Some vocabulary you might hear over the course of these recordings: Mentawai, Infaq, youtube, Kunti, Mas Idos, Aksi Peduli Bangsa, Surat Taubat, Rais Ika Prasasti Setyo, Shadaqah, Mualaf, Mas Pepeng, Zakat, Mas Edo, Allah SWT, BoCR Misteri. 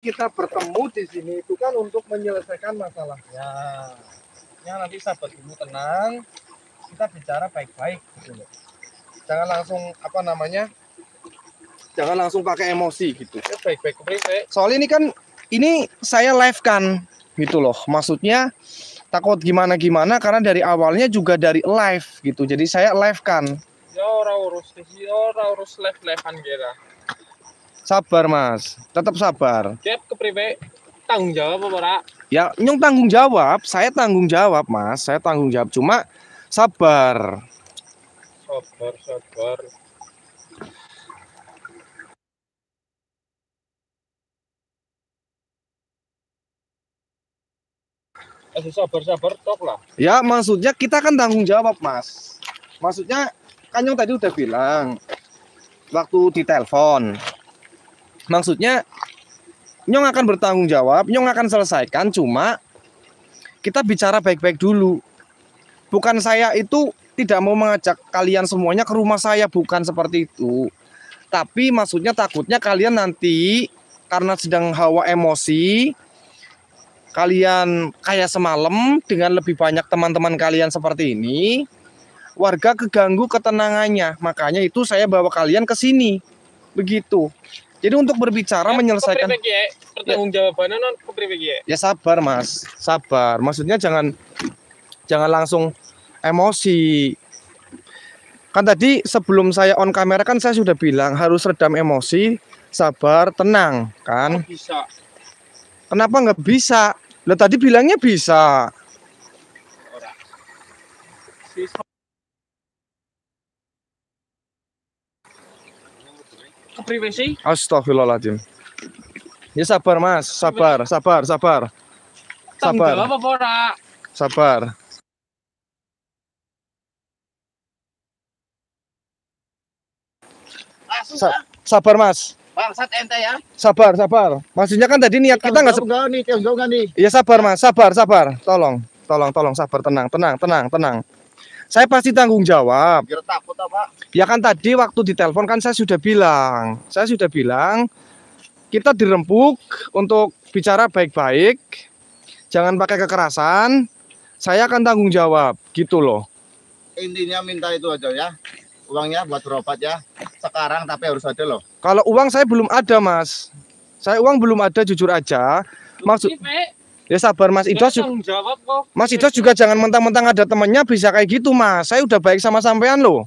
Kita bertemu di sini itu kan untuk menyelesaikan masalahnya. Ya nanti sahabat dulu, tenang, kita bicara baik-baik gitu loh. Jangan langsung apa namanya? Jangan langsung pakai emosi gitu. Ya, baik-baik. Soalnya ini kan ini saya live kan gitu loh. Maksudnya takut gimana-gimana karena dari awalnya juga dari live gitu. Jadi saya live kan. Ya ora urus iki, ora urus live-livean kira. Sabar mas, tetap sabar. Siap kepriwe, tanggung jawab apa ora? Ya nyong tanggung jawab, saya tanggung jawab mas, saya tanggung jawab, cuma sabar. Sabar, sabar. Sabar tok lah. Ya maksudnya kita kan tanggung jawab mas. Maksudnya kan nyong tadi udah bilang waktu ditelepon. Maksudnya nyong akan bertanggung jawab, nyong akan selesaikan, cuma kita bicara baik-baik dulu. Bukan saya itu tidak mau mengajak kalian semuanya ke rumah saya, bukan seperti itu. Tapi maksudnya takutnya kalian nanti karena sedang hawa emosi, kalian kayak semalam dengan lebih banyak teman-teman kalian seperti ini, warga keganggu ketenangannya. Makanya itu saya bawa kalian ke sini. Begitu. Jadi untuk berbicara ya, menyelesaikan pertanggungjawabannya non kepriwe. Ya sabar mas, sabar. Maksudnya jangan langsung emosi. Kan tadi sebelum saya on kamera kan saya sudah bilang harus redam emosi, sabar, tenang kan. Nggak bisa. Kenapa nggak bisa? Lah tadi bilangnya bisa. Privasi? Astagfirullahaladzim. Ya sabar mas, sabar. Sabar. Sabar mas. Bangsat ente ya. Sabar. Maksudnya kan tadi niat kita nggak nih. Ya sabar mas, sabar. Tolong sabar, tenang. Saya pasti tanggung jawab. Takut, ya kan tadi waktu ditelepon kan saya sudah bilang kita dirempuk untuk bicara baik-baik, jangan pakai kekerasan. Saya akan tanggung jawab, gitu loh. Intinya minta itu aja ya, uangnya buat berobat ya. Sekarang tapi harus ada loh. Kalau uang saya belum ada mas, saya uang belum ada jujur aja. Maksud. Ya sabar Mas Idos. Mas Idos juga jangan mentang-mentang ada temennya bisa kayak gitu mas. Saya udah baik sama sampean loh.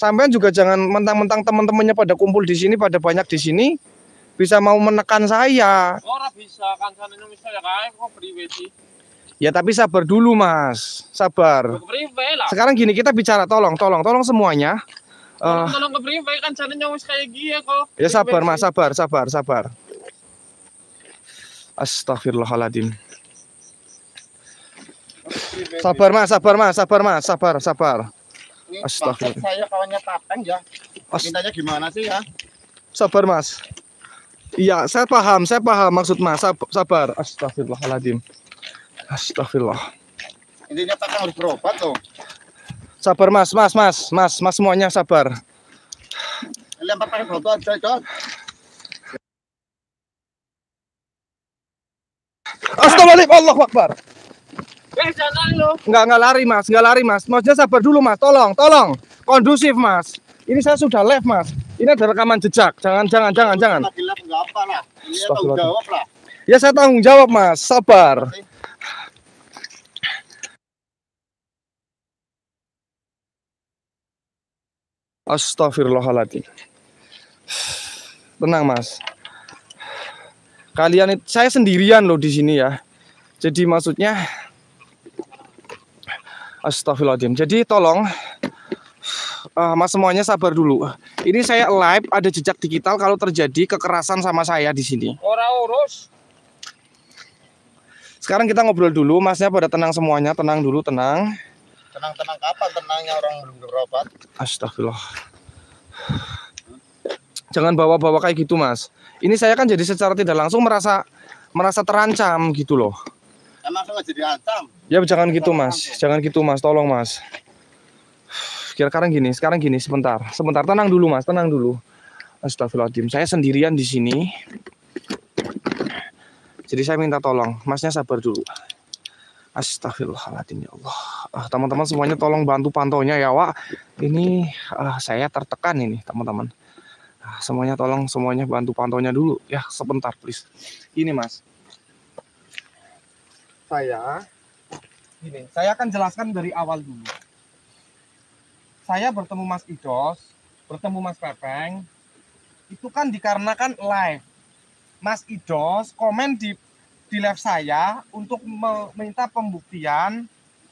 Sampean juga jangan mentang-mentang teman-temannya pada kumpul di sini, pada banyak di sini, bisa mau menekan saya. Orang bisa kan sana misalnya kayak kok privasi. Ya tapi sabar dulu mas, sabar. Sekarang gini kita bicara, tolong semuanya. Tolong ke privasi kan sana nyawas kayak gini kok. Ya sabar mas, sabar. Astagfirullahaladzim. Sabar mas. Astagfirullah. Saya kawannya Pepeng ya. Mintanya gimana sih ya? Sabar mas. Iya, saya paham maksud mas. Sabar. Astagfirullahaladzim. Astagfirullah. Intinya tak harus berobat tuh. Sabar mas semuanya sabar. Lempar pakai batu aja dong. Astagfirullahaladzim, Allah Akbar. Enggak lari mas. Maksudnya sabar dulu mas, tolong. Kondusif mas. Ini saya sudah live mas. Ini ada rekaman jejak. Jangan. Ya saya tanggung jawab mas, sabar. Astagfirullahaladzim. Tenang mas. Kalian, saya sendirian loh di sini ya. Jadi maksudnya, astagfirullahaladzim. Jadi tolong, mas semuanya sabar dulu. Ini saya live, ada jejak digital kalau terjadi kekerasan sama saya di sini. Ora urus. Sekarang kita ngobrol dulu, masnya pada tenang semuanya, tenang dulu. Tenang kapan tenangnya orang belum berobat? Astagfirullah. Jangan bawa-bawa kayak gitu mas. Ini saya kan jadi secara tidak langsung merasa terancam gitu loh. Emang saya jadi ancam. Ya jangan gitu mas, tolong mas. Sekarang gini, sebentar, tenang dulu mas. Astagfirullahaladzim, saya sendirian di sini. Jadi saya minta tolong, masnya sabar dulu. Astagfirullahaladzim, ya Allah. Teman-teman semuanya tolong bantu pantaunya ya, Wak. Ini saya tertekan ini, teman-teman. Semuanya tolong, semuanya bantu pantaunya dulu. Ya, sebentar, please. Ini, Mas. Saya akan jelaskan dari awal dulu. Saya bertemu Mas Idos, bertemu Mas Pepeng. Itu kan dikarenakan live. Mas Idos komen di live saya untuk meminta pembuktian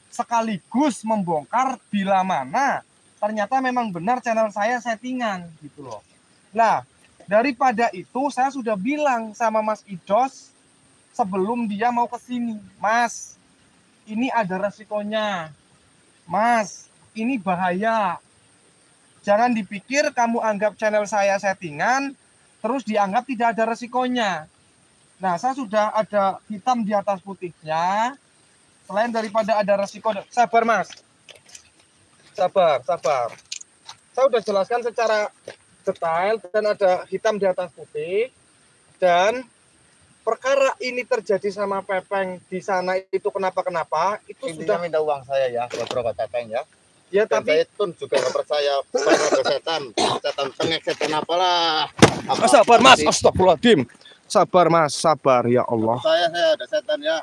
sekaligus membongkar bila mana ternyata memang benar channel saya settingan gitu loh. Nah, daripada itu saya sudah bilang sama Mas Idos sebelum dia mau ke sini, Mas, ini ada resikonya. Mas, ini bahaya. Jangan dipikir kamu anggap channel saya settingan terus dianggap tidak ada resikonya. Nah, saya sudah ada hitam di atas putihnya. Selain daripada ada resiko, sabar Mas. Sabar, sabar. Saya sudah jelaskan secara detail dan ada hitam di atas putih. Dan perkara ini terjadi sama Pepeng di sana itu kenapa-kenapa, itu intinya sudah minta uang saya ya, bro Pepeng ya. Ya, dan tapi itu juga nggak percaya setan tengek, setan apalah. Sabar Mas, astagfirullahaladzim. Sabar Mas, sabar ya Allah. Saya ada setan ya.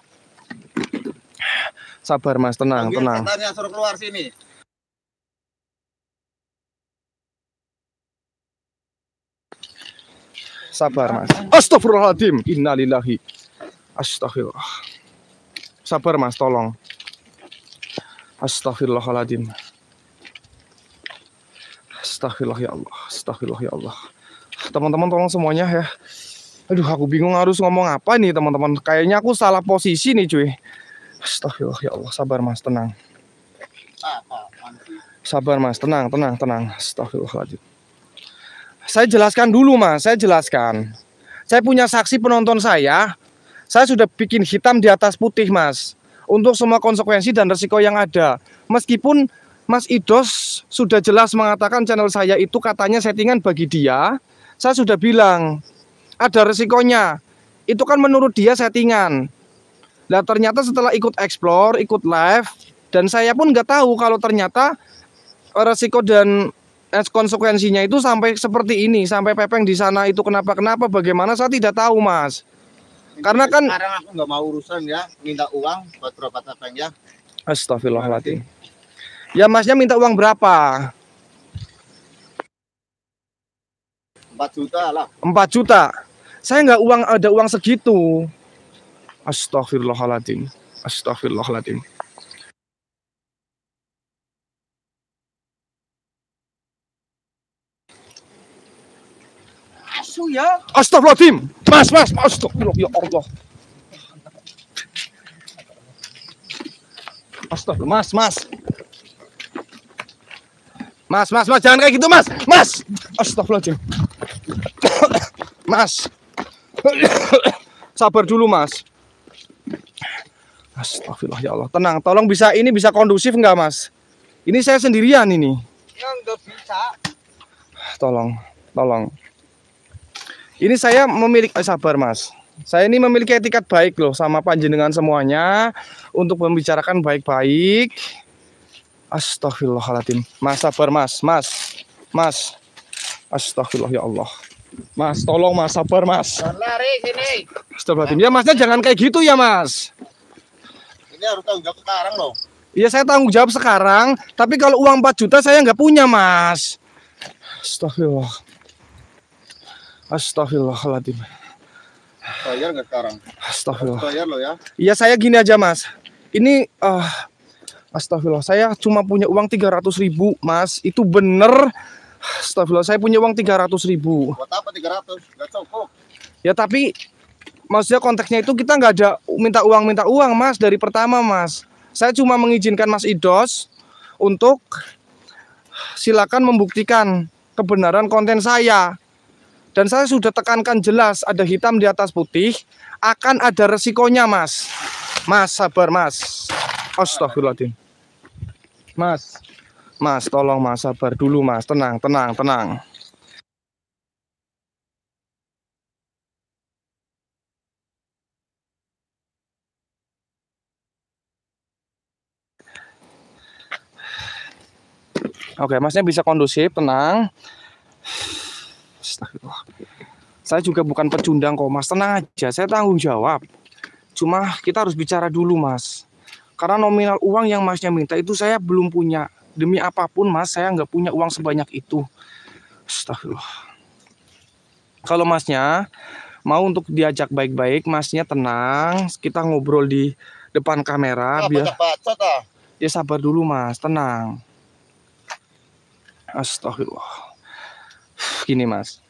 Sabar Mas, tenang, panggil tenang. Setannya suruh keluar sini. Sabar Mas. Astagfirullahaladzim. Innalillahi. Astagfirullah. Sabar Mas, tolong. Astagfirullahaladzim. Astagfirullah ya Allah. Astagfirullah ya Allah. Teman-teman tolong semuanya ya. Aduh, aku bingung harus ngomong apa nih teman-teman. Kayaknya aku salah posisi nih cuy. Astagfirullah ya Allah. Sabar Mas, tenang. Sabar Mas, tenang, tenang, tenang. Astagfirullahaladzim. Saya jelaskan dulu Mas, saya jelaskan. Saya punya saksi penonton saya. Saya sudah bikin hitam di atas putih Mas, untuk semua konsekuensi dan resiko yang ada. Meskipun Mas Idos sudah jelas mengatakan channel saya itu katanya settingan bagi dia, saya sudah bilang ada resikonya. Itu kan menurut dia settingan. Nah ternyata setelah ikut explore, ikut live, dan saya pun nggak tahu kalau ternyata resiko dan konsekuensinya itu sampai seperti ini, sampai Pepeng di sana itu kenapa-kenapa, bagaimana saya tidak tahu Mas. Karena kan sekarang aku nggak mau urusan ya, minta uang buat berobat Pepeng ya. Astagfirullahaladzim. Ya Masnya minta uang berapa? 4 juta lah. 4 juta. Saya nggak uang ada uang segitu. Astagfirullahaladzim. Astagfirullahaladzim. Asu ya. Astagfirullahaladzim. Mas, Mas, astagfirullah ya Allah. Astagfirullah, Mas, Mas. Mas, jangan kayak gitu, Mas. Mas. Astagfirullahaladzim. Mas. Sabar dulu, Mas. Astagfirullah ya Allah. Tenang, tolong bisa ini bisa kondusif enggak, Mas? Ini saya sendirian ini. Enggak bisa. Tolong, tolong. Ini saya memiliki sabar Mas. Saya ini memiliki etikat baik loh sama panjenengan semuanya untuk membicarakan baik-baik. Astagfirullahaladzim. Mas sabar Mas, Mas. Astagfirullah ya Allah. Mas tolong Mas, sabar Mas. Lari sini. Astagfirullahaladzim. Ya Masnya jangan kayak gitu ya Mas. Ini harus tanggung jawab sekarang loh. Iya saya tanggung jawab sekarang, tapi kalau uang 4 juta saya nggak punya Mas. Astagfirullah. Astagfirullahaladzim. Bayar nggak sekarang? Astagfirullah. Bayar loh ya. Iya saya gini aja Mas. Ini astagfirullah, saya cuma punya uang 300.000 Mas, itu bener. Astagfirullah, saya punya uang 300.000. Buat apa 300? Gak cukup. Ya tapi maksudnya konteksnya itu kita nggak ada minta uang Mas dari pertama Mas. Saya cuma mengizinkan Mas Idos untuk silakan membuktikan kebenaran konten saya. Dan saya sudah tekankan jelas, ada hitam di atas putih, akan ada resikonya Mas. Mas sabar Mas. Astagfirullahaladzim. Mas, tolong Mas, sabar dulu Mas. Tenang, tenang, tenang. Oke, masnya bisa kondusif, tenang. Saya juga bukan pecundang kok, Mas. Tenang aja, saya tanggung jawab. Cuma kita harus bicara dulu, Mas. Karena nominal uang yang masnya minta itu saya belum punya. Demi apapun, Mas, saya nggak punya uang sebanyak itu. Astagfirullah. Kalau masnya mau untuk diajak baik-baik, masnya tenang. Kita ngobrol di depan kamera. Biar ya sabar dulu, Mas. Tenang. Astagfirullah. Gini, Mas.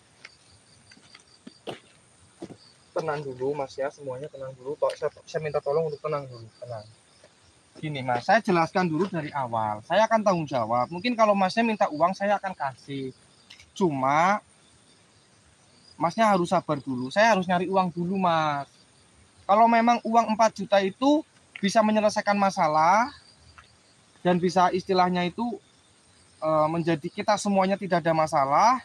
Tenang dulu, Mas, ya. Semuanya tenang dulu. Saya minta tolong untuk tenang dulu. Tenang. Gini, Mas, saya jelaskan dulu dari awal. Saya akan tanggung jawab. Mungkin kalau masnya minta uang, saya akan kasih. Cuma masnya harus sabar dulu. Saya harus nyari uang dulu, Mas. Kalau memang uang 4 juta itu bisa menyelesaikan masalah dan bisa istilahnya itu menjadi kita semuanya tidak ada masalah,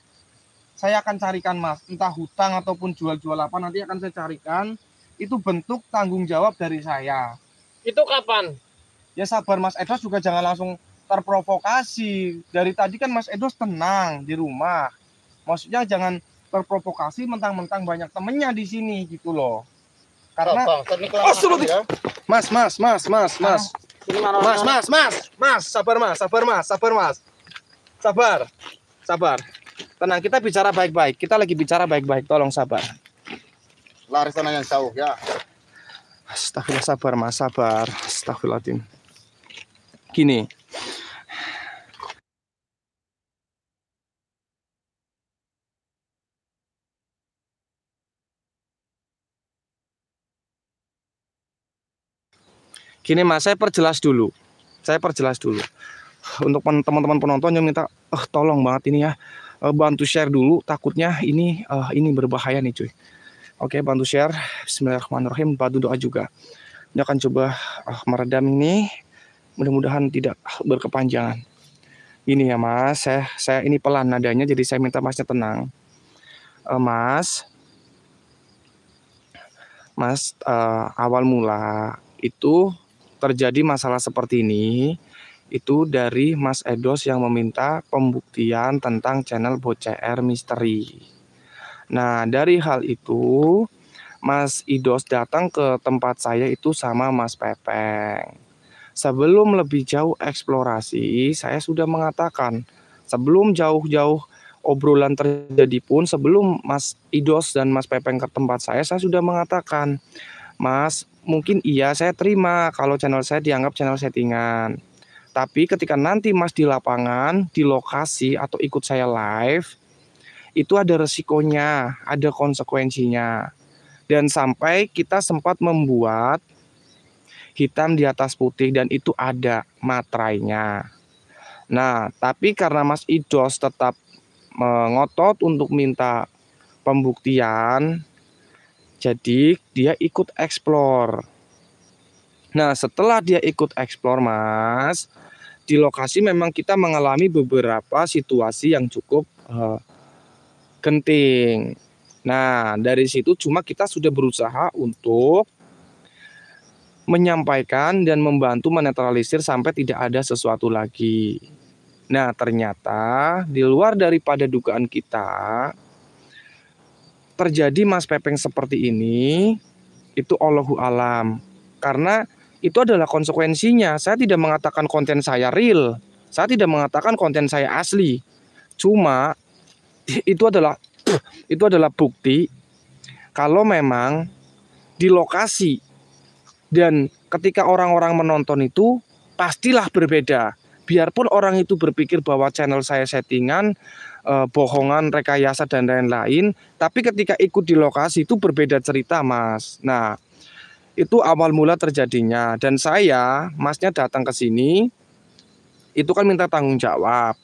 saya akan carikan, Mas. Entah hutang ataupun jual-jual apa, nanti akan saya carikan. Itu bentuk tanggung jawab dari saya. Itu kapan? Ya sabar, Mas Edo juga jangan langsung terprovokasi. Dari tadi kan Mas Edo tenang di rumah. Maksudnya jangan terprovokasi mentang-mentang banyak temennya di sini gitu loh. Karena Mas, sabar, Mas. Tenang, kita bicara baik-baik. Kita lagi bicara baik-baik. Tolong sabar. Laris tanah yang jauh ya. Astagfirullah, sabar, Mas, sabar. Astagfirullahaladzim. Gini, Mas, saya perjelas dulu untuk teman-teman penonton yang minta tolong banget ini ya, bantu share dulu, takutnya ini berbahaya nih, cuy. Oke, bantu share. Bismillahirrahmanirrahim, bantu doa juga. Ini akan coba meredam ini. Mudah-mudahan tidak berkepanjangan. Ini ya, Mas, saya ini pelan nadanya, jadi saya minta masnya tenang. Mas, awal mula itu terjadi masalah seperti ini itu dari Mas Edos yang meminta pembuktian tentang channel BoCR Misteri. Nah, dari hal itu Mas Idos datang ke tempat saya itu sama Mas Pepeng. Sebelum lebih jauh eksplorasi, saya sudah mengatakan, sebelum jauh-jauh obrolan terjadi pun, sebelum Mas Idos dan Mas Pepeng ke tempat saya sudah mengatakan, Mas, mungkin iya saya terima kalau channel saya dianggap channel settingan. Tapi ketika nanti Mas di lapangan, di lokasi, atau ikut saya live, itu ada resikonya, ada konsekuensinya. Dan sampai kita sempat membuat hitam di atas putih, dan itu ada materainya. Nah, tapi karena Mas Idos tetap mengotot untuk minta pembuktian, jadi dia ikut eksplor. Nah, setelah dia ikut eksplor, Mas, di lokasi memang kita mengalami beberapa situasi yang cukup genting. Nah, dari situ cuma kita sudah berusaha untuk menyampaikan dan membantu menetralisir sampai tidak ada sesuatu lagi. Nah, ternyata di luar daripada dugaan kita terjadi Mas Pepeng seperti ini, itu Allahu alam. Karena itu adalah konsekuensinya. Saya tidak mengatakan konten saya real. Saya tidak mengatakan konten saya asli. Cuma itu adalah bukti kalau memang di lokasi dan ketika orang-orang menonton itu pastilah berbeda. Biarpun orang itu berpikir bahwa channel saya settingan, bohongan, rekayasa, dan lain-lain, tapi ketika ikut di lokasi itu berbeda cerita, Mas. Nah, itu awal mula terjadinya. Dan saya, Masnya datang ke sini, itu kan minta tanggung jawab.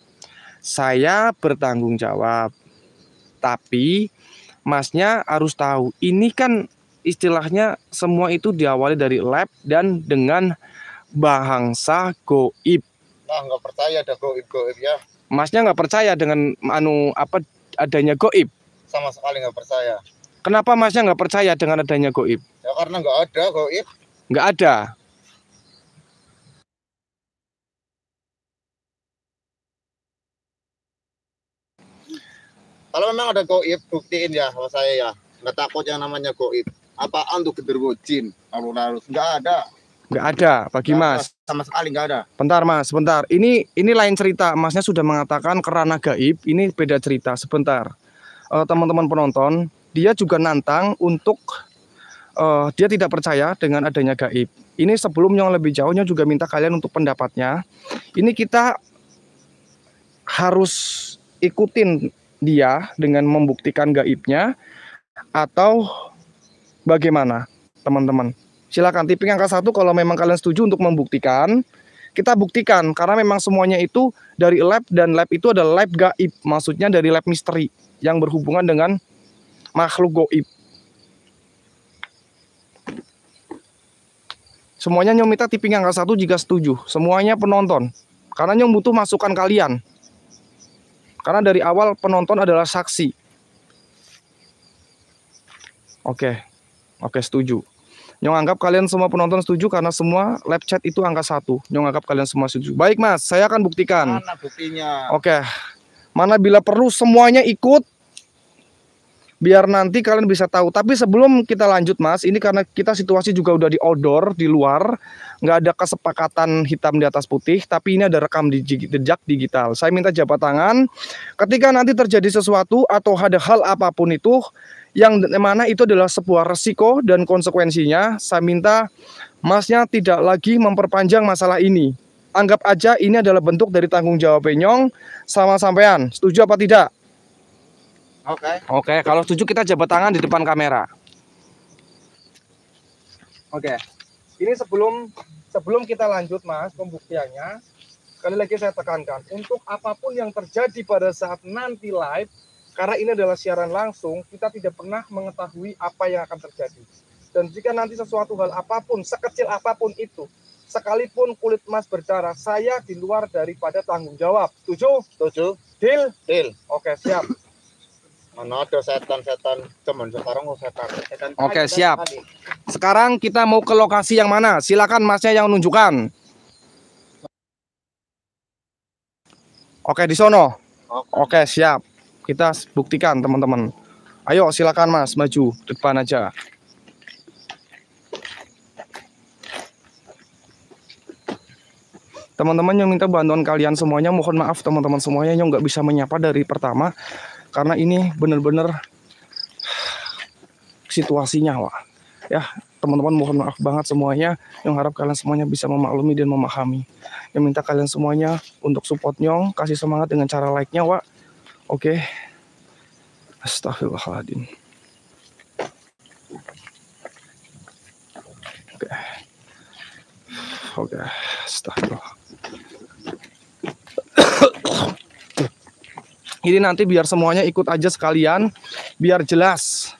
Saya bertanggung jawab. Tapi Masnya harus tahu, ini kan istilahnya semua itu diawali dari lab dan dengan bahasa goib. Nah, nggak percaya ada goib ya. Masnya nggak percaya dengan adanya goib? Sama sekali nggak percaya. Kenapa Masnya nggak percaya dengan adanya goib? Ya karena nggak ada goib. Nggak ada. Kalau memang ada gaib, buktiin ya sama saya ya. Nggak takut yang namanya gaib. Apaan tuh genderuwo jin? Lalu-lalu nggak ada. Nggak ada, bagi Mas. Sama sekali nggak ada. Bentar Mas, bentar. Ini lain cerita. Masnya sudah mengatakan kerana gaib. Ini beda cerita. Sebentar. Teman-teman penonton, dia juga nantang untuk dia tidak percaya dengan adanya gaib. Ini sebelum yang lebih jauhnya juga minta kalian untuk pendapatnya. Ini kita harus ikutin dia dengan membuktikan gaibnya atau bagaimana, teman-teman? Silakan tipping angka 1 kalau memang kalian setuju untuk membuktikan. Kita buktikan karena memang semuanya itu dari lab, dan lab itu adalah lab gaib, maksudnya dari lab misteri yang berhubungan dengan makhluk gaib. Semuanya Nyong minta tipping angka 1 jika setuju, semuanya penonton, karena Nyong butuh masukan kalian, karena dari awal penonton adalah saksi. Oke, oke, setuju. Nyong anggap kalian semua penonton setuju karena semua lab chat itu angka 1. Nyong anggap kalian semua setuju. Baik Mas, saya akan buktikan. Mana buktinya? Oke. Mana bila perlu semuanya ikut, biar nanti kalian bisa tahu. Tapi sebelum kita lanjut Mas, ini karena kita situasi juga udah di outdoor, di luar, nggak ada kesepakatan hitam di atas putih, tapi ini ada rekam jejak digital. Saya minta jabat tangan. Ketika nanti terjadi sesuatu atau ada hal apapun itu, yang mana itu adalah sebuah resiko dan konsekuensinya, saya minta Masnya tidak lagi memperpanjang masalah ini. Anggap aja ini adalah bentuk dari tanggung jawab Nyong sama sampean. Setuju apa tidak? Oke. Oke, kalau setuju kita jabat tangan di depan kamera. Oke. Ini sebelum kita lanjut Mas pembuktiannya, sekali lagi saya tekankan, untuk apapun yang terjadi pada saat nanti live, karena ini adalah siaran langsung, kita tidak pernah mengetahui apa yang akan terjadi. Dan jika nanti sesuatu hal apapun, sekecil apapun itu, sekalipun kulit Mas berdarah, saya di luar daripada tanggung jawab. Setuju? Setuju. Deal? Deal. Oke, siap. Mana ada setan-setan, cuman sekarang mau setan. Oke, siap. Sekarang kita mau ke lokasi yang mana? Silakan Masnya yang nunjukkan. Oke, di sono. Oke, siap. Kita buktikan teman-teman. Ayo silakan Mas, maju ke depan aja. Teman-teman yang minta bantuan kalian semuanya, mohon maaf teman-teman semuanya yang nggak bisa menyapa dari pertama karena ini bener-bener situasinya, Wak. Ya, teman-teman mohon maaf banget semuanya. Yang harap kalian semuanya bisa memaklumi dan memahami. Yang minta kalian semuanya untuk support Nyong, kasih semangat dengan cara like-nya, Wak. Oke. Astagfirullahaladzim. Oke. Oke. Astagfirullah. Ini nanti biar semuanya ikut aja sekalian, biar jelas.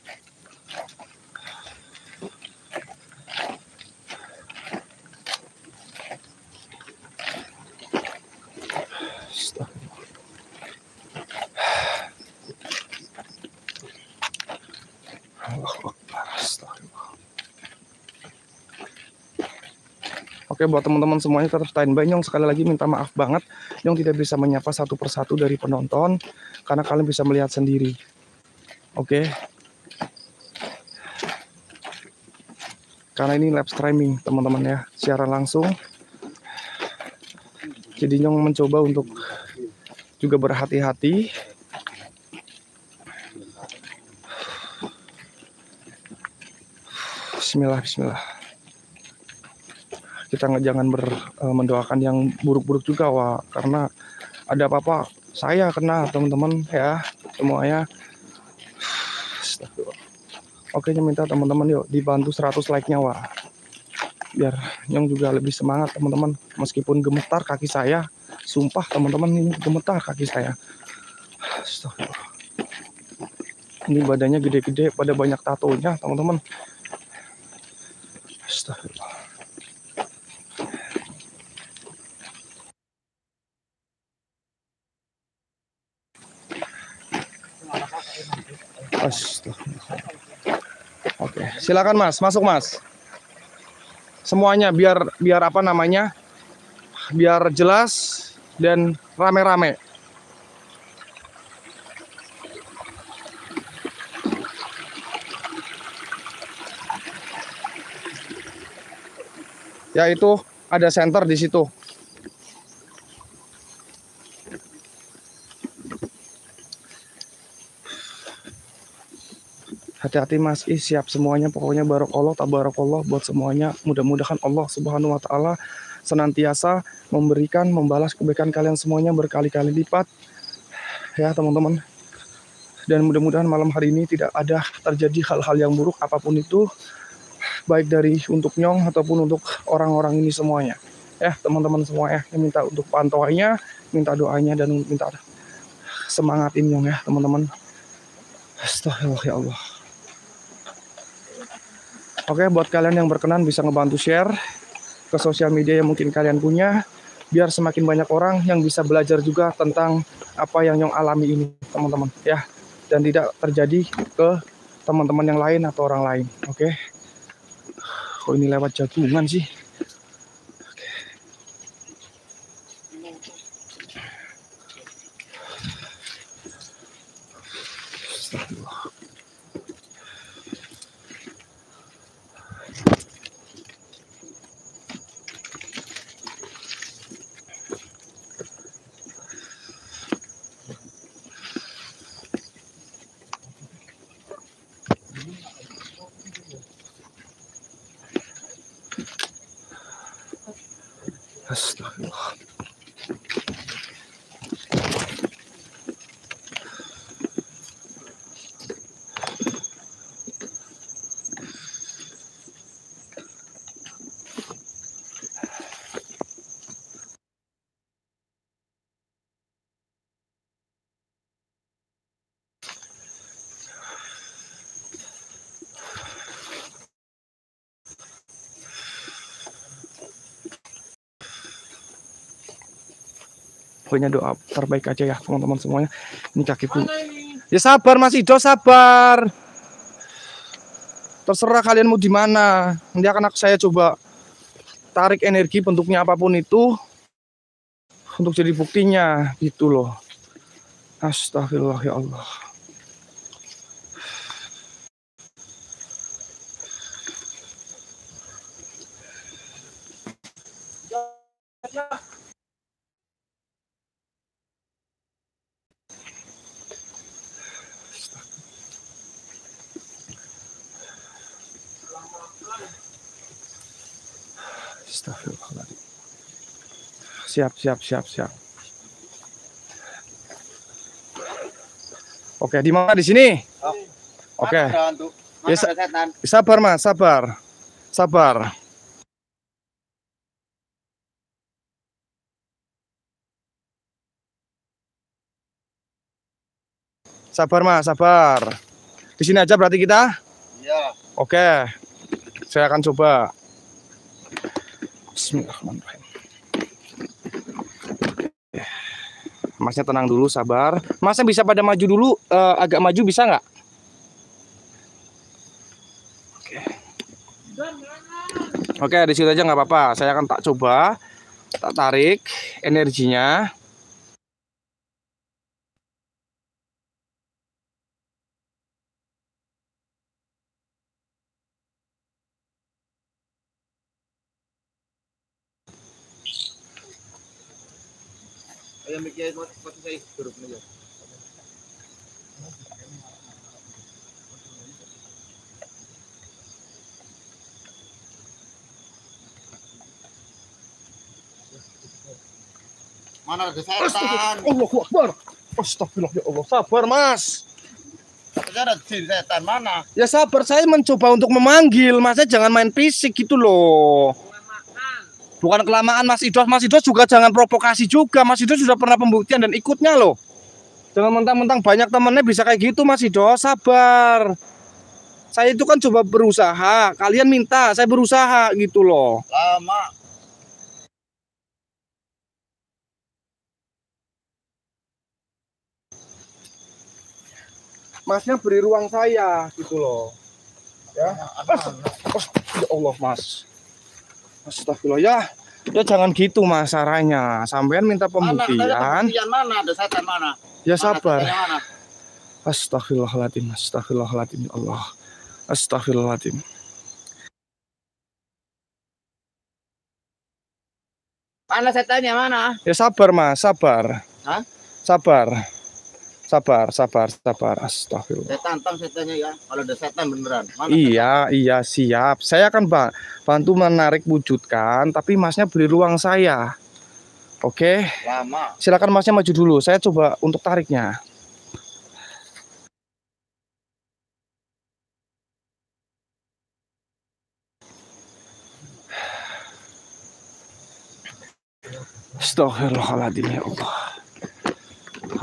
Oke, buat teman-teman semuanya tetap standby. Nyong sekali lagi minta maaf banget, Nyong tidak bisa menyapa satu persatu dari penonton karena kalian bisa melihat sendiri. Oke. Karena ini live streaming, teman-teman ya, siaran langsung. Jadi Nyong mencoba untuk juga berhati-hati. Bismillah, bismillah. Kita jangan mendoakan yang buruk-buruk juga, Wak. Karena ada apa-apa saya kena, teman-teman ya, semuanya. Oke, Nyong minta teman-teman yuk dibantu 100 like-nya, Wak. Biar Nyong juga lebih semangat, teman-teman. Meskipun gemetar kaki saya, sumpah teman-teman ini gemetar kaki saya. Ini badannya gede-gede, pada banyak tatonya, teman-teman. Astagfirullah. Oke, silakan Mas, masuk Mas. Semuanya biar apa namanya? Biar jelas dan rame-rame. yaitu ada senter di situ. Hati-hati Mas I, siap semuanya, pokoknya barokallah tabarakallah buat semuanya. Mudah-mudahan Allah Subhanahu wa taala senantiasa memberikan, membalas kebaikan kalian semuanya berkali-kali lipat ya teman-teman. Dan mudah-mudahan malam hari ini tidak ada terjadi hal-hal yang buruk apapun itu, baik dari untuk Nyong ataupun untuk orang-orang ini semuanya. Ya teman-teman semua ya, minta untuk pantauannya, minta doanya, dan minta semangatin Nyong ya teman-teman. Astagfirullah ya Allah. Oke, buat kalian yang berkenan bisa ngebantu share ke sosial media yang mungkin kalian punya, biar semakin banyak orang yang bisa belajar juga tentang apa yang Nyong alami ini teman-teman ya, dan tidak terjadi ke teman-teman yang lain atau orang lain. Oke. Kok ini lewat jagungan sih? Oke. Astagfirullah. Astagfirullah. Pokoknya doa terbaik aja ya teman-teman semuanya. Ini kakiku. Ya sabar Mas Ido, sabar. Terserah kalian mau di mana. Nanti akan saya coba tarik energi bentuknya apapun itu untuk jadi buktinya gitu loh. Astagfirullah ya Allah. Siap. Oke, di mana di sini? Oke. Ya, sabar Mas, sabar. Sabar. Sabar Mas, sabar. Di sini aja berarti kita? Iya. Oke. Saya akan coba. Bismillahirrahmanirrahim. Masnya tenang dulu, sabar. Masnya bisa pada maju dulu, agak maju bisa nggak? Oke. Oke, di situ aja nggak apa-apa. Saya akan tak coba, tak tarik energinya. Mana ada setan? Allahu Akbar. Astagfirullah ya Allah. Sabar Mas. Ada setan mana? Ya sabar, saya mencoba untuk memanggil. Masnya jangan main fisik gitu loh. Bukan kelamaan Mas Idos. Mas Idos juga jangan provokasi juga. Mas Idos sudah pernah pembuktian dan ikutnya loh. Jangan mentang-mentang banyak temennya bisa kayak gitu Mas Idos. Sabar. Saya itu kan coba berusaha. Kalian minta, saya berusaha gitu loh. Lama. Masnya beri ruang saya gitu loh. Ya. Ya Allah Mas. Astagfirullah ya. Ya jangan gitu Mas caranya. Sampean minta pembuktian. Mana ada setan mana? Ya sabar. Astagfirullahaladzim. Astagfirullahaladzim ya Allah. Astagfirullahaladzim. Mana setannya mana? Ya sabar Mas, sabar. Hah? Sabar. Astagfirullah. Saya tantang setannya ya, kalau ada setan beneran. Mana iya, setan? Iya siap. Saya akan bantu menarik wujudkan, tapi Masnya beri ruang saya. Oke. Lama. Silakan Masnya maju dulu. Saya coba untuk tariknya. Astagfirullahaladzim ya Allah.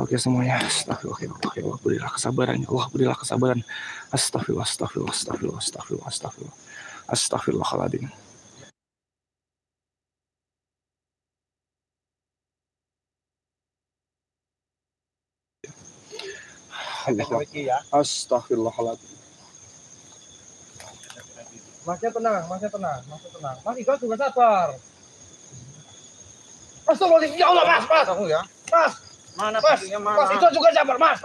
Oke semuanya. Astagfirullah ya Allah, berilah kesabaran ya Allah, berilah kesabaran. Astagfirullah. Astagfirullahaladzim. Astagfirullahaladzim. Masnya tenang, Mas Ido juga sabar. Astagfirullahaladzim, ya Allah mas, kamu ya, mas, Mas Edo juga sabar, mas,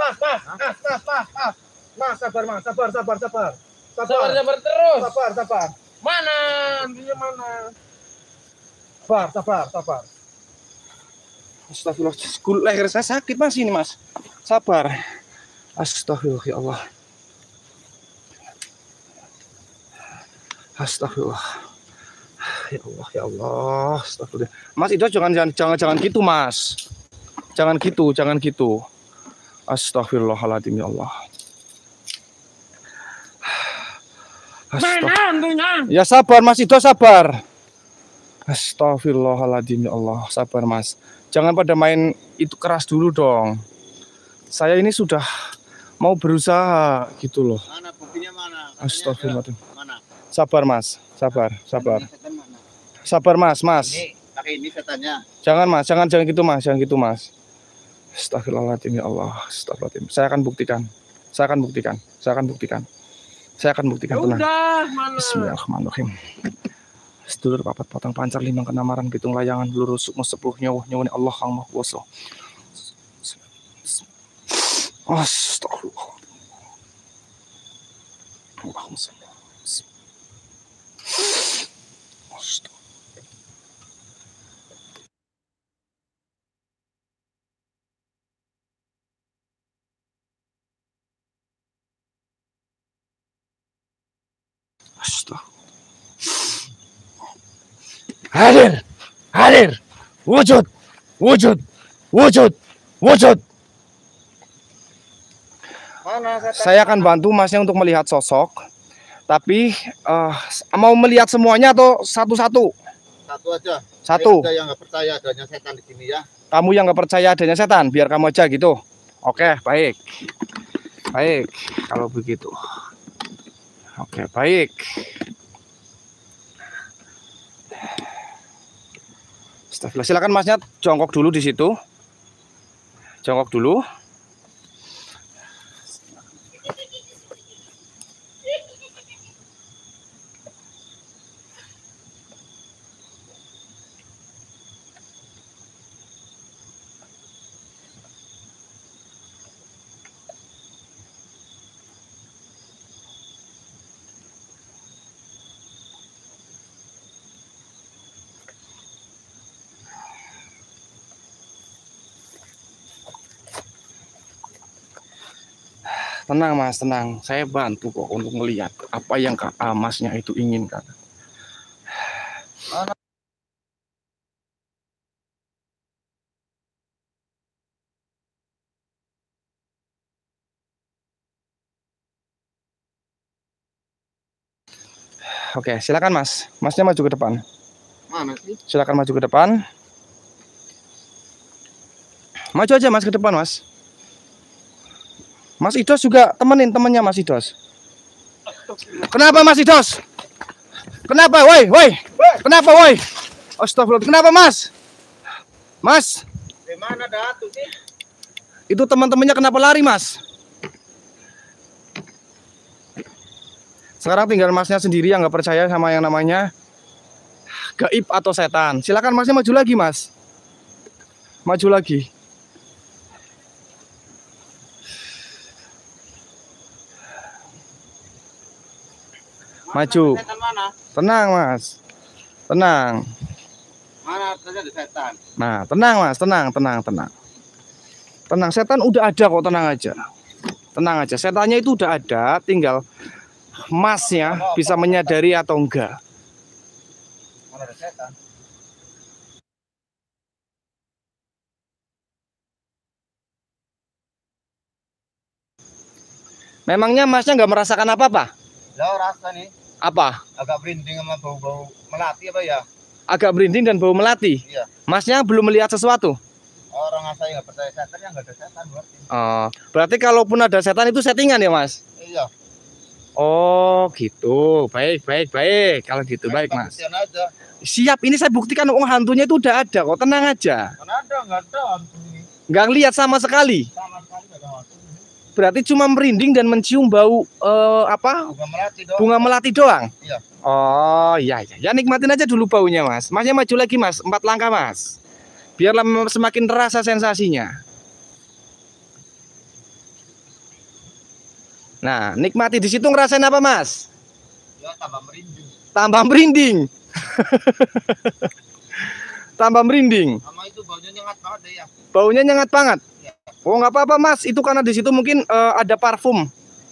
sabar terus, mana, dia mana, sabar, astagfirullah, leher saya sakit mas ini mas, sabar, astagfirullah ya Allah, astagfirullah. Ya Allah, astagfirullah. Mas Edo jangan gitu, Mas. Jangan gitu. Astagfirullahaladzim ya Allah. Ya sabar Mas Edo, sabar. Astagfirullahaladzim ya Allah, sabar Mas. Jangan pada main itu keras dulu dong. Saya ini sudah mau berusaha gitu loh. Mana buktinya mana? Astagfirullahaladzim. Sabar Mas, sabar. Sabar Mas. Ini katanya. Jangan Mas, jangan gitu Mas. Astagfirullahaladzim ya Allah, astagfirullahaladzim. Saya akan buktikan. Tenang. Bismillahirrahmanirrahim. Sedulur papat potong pancar limang kenamaran pitung layangan blur rusuk musepuluh nyawa nyawane Allah Kang Maha Kuwasa. Astagfirullah. Allahumma shalli. Hadir, wujud. Saya akan bantu Masnya untuk melihat sosok, tapi mau melihat semuanya atau satu-satu? Satu aja. Satu. Saya yang nggak percaya adanya setan di sini ya. Kamu yang nggak percaya adanya setan, biar kamu aja gitu. Oke, baik. Kalau begitu. Oke, baik. Silakan Masnya jongkok dulu di situ. Jongkok dulu. Tenang Mas, tenang. Saya bantu kok untuk melihat apa yang Masnya itu inginkan. Oke, silakan Mas. Masnya maju ke depan. Mana sih? Silakan maju ke depan. Maju aja Mas ke depan, Mas. Mas Idos juga temennya Mas Idos. Kenapa Mas Idos? Kenapa, woi? Kenapa, woi? Astagfirullah. Kenapa, Mas? Mas? Di mana datu sih? Itu teman-temannya kenapa lari, Mas? Sekarang tinggal Masnya sendiri yang nggak percaya sama yang namanya gaib atau setan. Silakan Masnya maju lagi, Mas. Maju lagi. Maju. Tenang Mas. Tenang. Mana terjadi setan? Nah, tenang Mas, tenang. Tenang, setan udah ada kok, tenang aja. Tenang aja, setannya itu udah ada, tinggal Masnya bisa menyadari atau enggak. Mana ada setan? Memangnya Masnya nggak merasakan apa-apa? Lah, rasa nih. Apa? Agak berinding sama bau-bau melati apa ya? Agak berinding dan bau melati? Iya. Masnya belum melihat sesuatu? Orang saya nggak percaya setan, yang nggak ada setan berarti. Oh, berarti kalaupun ada setan itu settingan ya Mas? Iya. Oh gitu, baik. Kalau gitu baik Mas. Aja. Siap, ini saya buktikan hantunya itu udah ada kok, tenang aja. Nggak ada hantu ini. Nggak lihat sama sekali? Sama sekali nggak ada hantu. Berarti cuma merinding dan mencium bau bunga melati doang. Iya. Oh iya. Ya nikmatin aja dulu baunya Mas. Masnya maju lagi Mas, 4 langkah Mas. Biarlah semakin terasa sensasinya. Nah, nikmati di situ, ngerasain apa Mas? Ya, tambah merinding. Tambah merinding. Sama itu baunya nyengat banget deh ya. Baunya nyengat banget. Oh nggak apa-apa Mas, itu karena di situ mungkin ada parfum,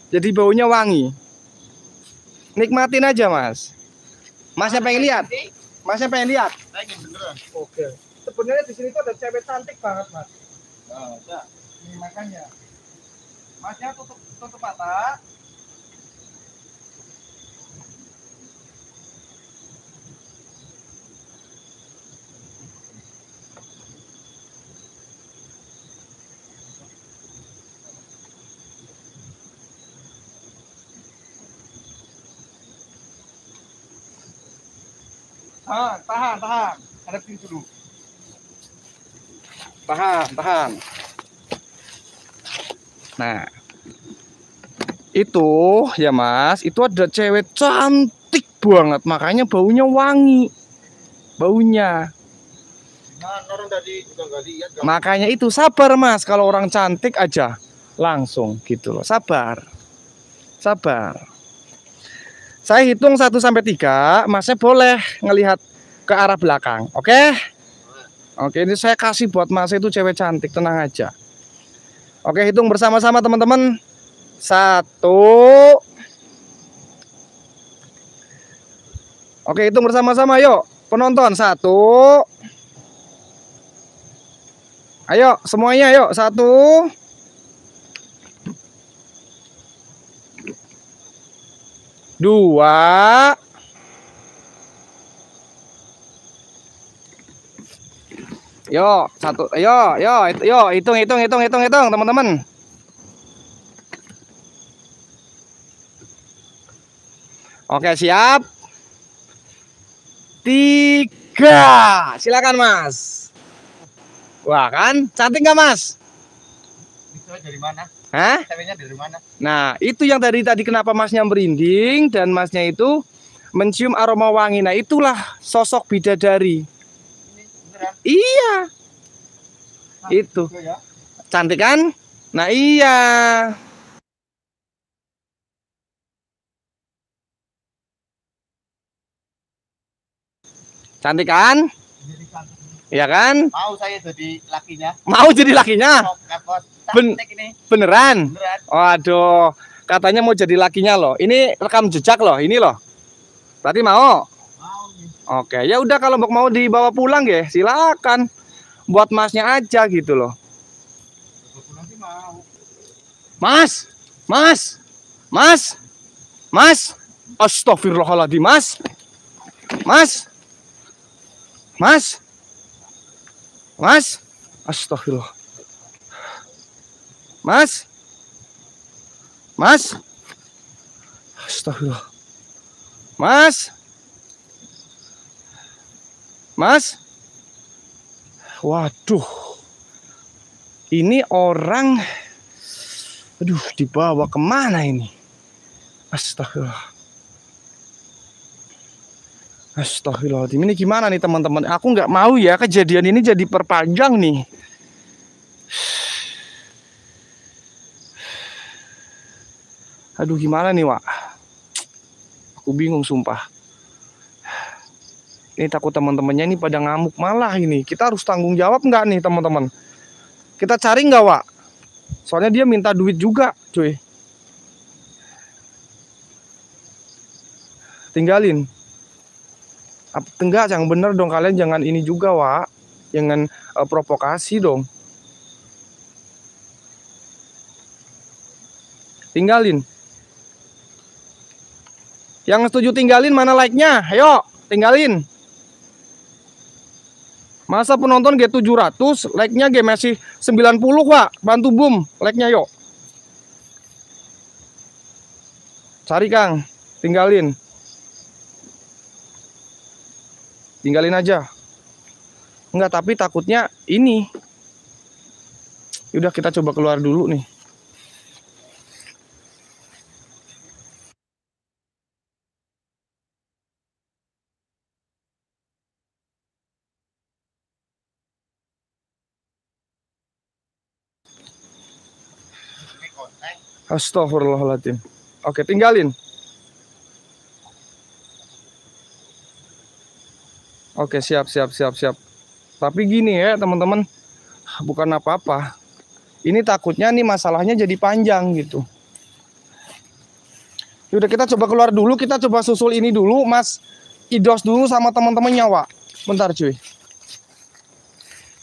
jadi baunya wangi. Nikmatin aja Mas. Masnya pengen lihat. Oke. Sebenarnya di sini tuh ada cewek cantik banget Mas. Nah, udah. Ini makanya. Masnya tutup mata. Tahan. Hadapin dulu. Tahan. Nah, itu ya Mas, itu ada cewek cantik banget, makanya baunya wangi. Baunya. Nah, orang tadi juga nggak lihat. Makanya itu, sabar Mas, kalau orang cantik aja langsung gitu loh. Sabar. Saya hitung 1 sampai 3, Masnya boleh ngelihat ke arah belakang, oke? Oke, ini saya kasih buat Mas itu cewek cantik, tenang aja. Oke, hitung bersama-sama teman-teman. 1. Oke, hitung bersama-sama, yuk penonton. 1. Ayo semuanya, yuk 1. 2. 1. Yo, hitung teman-teman. Oke, siap. 3. Silakan Mas. Wah, kan cantik nggak Mas? Itu dari mana? Hah? Ceweknya dari mana? Nah, itu yang tadi kenapa Masnya merinding dan Masnya itu mencium aroma wangi. Nah, itulah sosok bidadari. Ini beneran? Iya. Nah, itu. Ya. Cantik kan? Nah, iya. Cantik kan? Iya kan? Mau saya jadi lakinya. Mau jadi lakinya? Beneran? Waduh, katanya mau jadi lakinya loh. Ini rekam jejak loh, ini loh. Berarti mau? Mau. Oke, ya udah kalau mau dibawa pulang ya, silakan. Buat Masnya aja gitu loh. Mas. Astagfirullahaladzim, Mas. Astagfirullah. Mas. Astagfirullah. Mas. Waduh. Ini orang. Aduh, dibawa kemana ini? Astagfirullah. Astagfirullahaladzim. Ini gimana nih teman-teman? Aku nggak mau ya kejadian ini jadi perpanjang nih. Aduh, gimana nih Wak? Aku bingung sumpah. Ini takut teman-temannya ini pada ngamuk malah ini. Kita harus tanggung jawab nggak nih teman-teman? Kita cari nggak, Wak? Soalnya dia minta duit juga, cuy. Tinggalin. Enggak, yang bener dong, kalian jangan ini juga, Wak. Jangan provokasi dong. Tinggalin. Yang setuju tinggalin, mana like-nya? Ayo, tinggalin. Masa penonton G700, like-nya G masih 90, Wak. Bantu boom, like-nya yuk. Cari, Kang. Tinggalin. Tinggalin aja. Enggak, tapi takutnya ini. Udah, kita coba keluar dulu nih. Astaghfirullahaladzim. Oke, tinggalin. Oke, siap. Tapi gini ya teman-teman, bukan apa-apa. Ini takutnya nih masalahnya jadi panjang gitu. Yaudah, kita coba keluar dulu, kita coba susul ini dulu, Mas Idos dulu sama teman-temannya, Wak. Bentar cuy.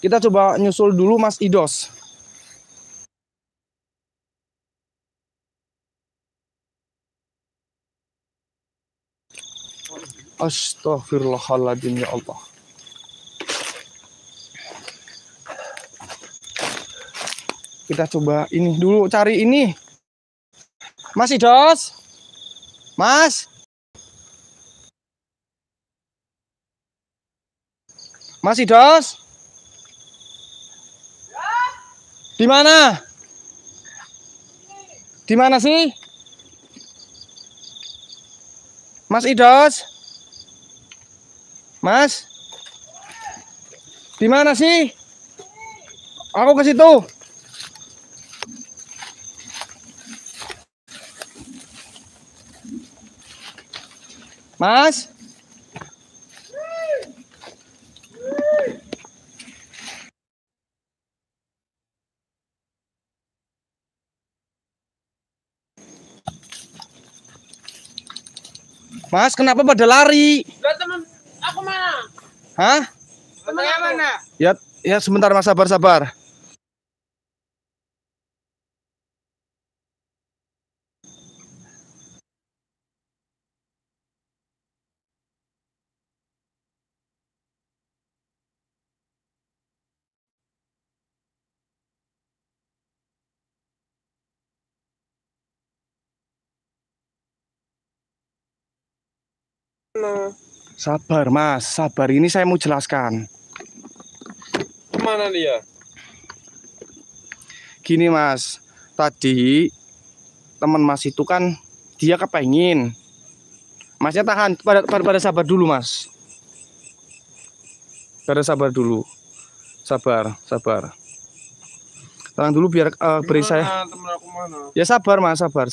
Kita coba nyusul dulu Mas Idos. Astaghfirullahaladzim, ya Allah. Kita coba ini dulu, cari ini. Mas Idos. Mas. Mas Idos. Di mana? Di mana sih? Mas Idos. Mas, di mana sih? Aku ke situ. Mas, Mas, kenapa pada lari? Aku mana? Hah? Temennya mana? Ya sebentar Mas, sabar. Mana? Sabar Mas, sabar, ini saya mau jelaskan. Kemana dia? Gini Mas, tadi teman Mas itu kan dia kepengen. Masnya tahan, pada sabar dulu Mas. Pada sabar dulu. Sabar. Tenang dulu biar beri saya. Temen aku mana? Ya sabar Mas, sabar.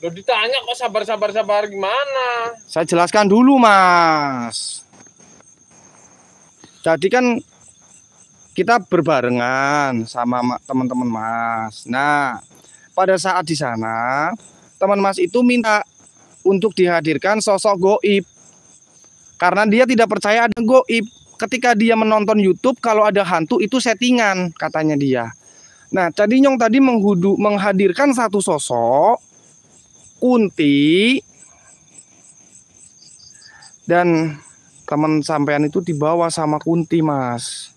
Lo ditanya kok sabar gimana? Saya jelaskan dulu Mas. Tadi kan kita berbarengan sama teman-teman Mas. Nah, pada saat di sana teman Mas itu minta untuk dihadirkan sosok goib. Karena dia tidak percaya ada goib. Ketika dia menonton YouTube kalau ada hantu itu settingan katanya dia. Nah, tadi Nyong tadi menghadirkan satu sosok Kunti, dan teman sampean itu dibawa sama Kunti Mas.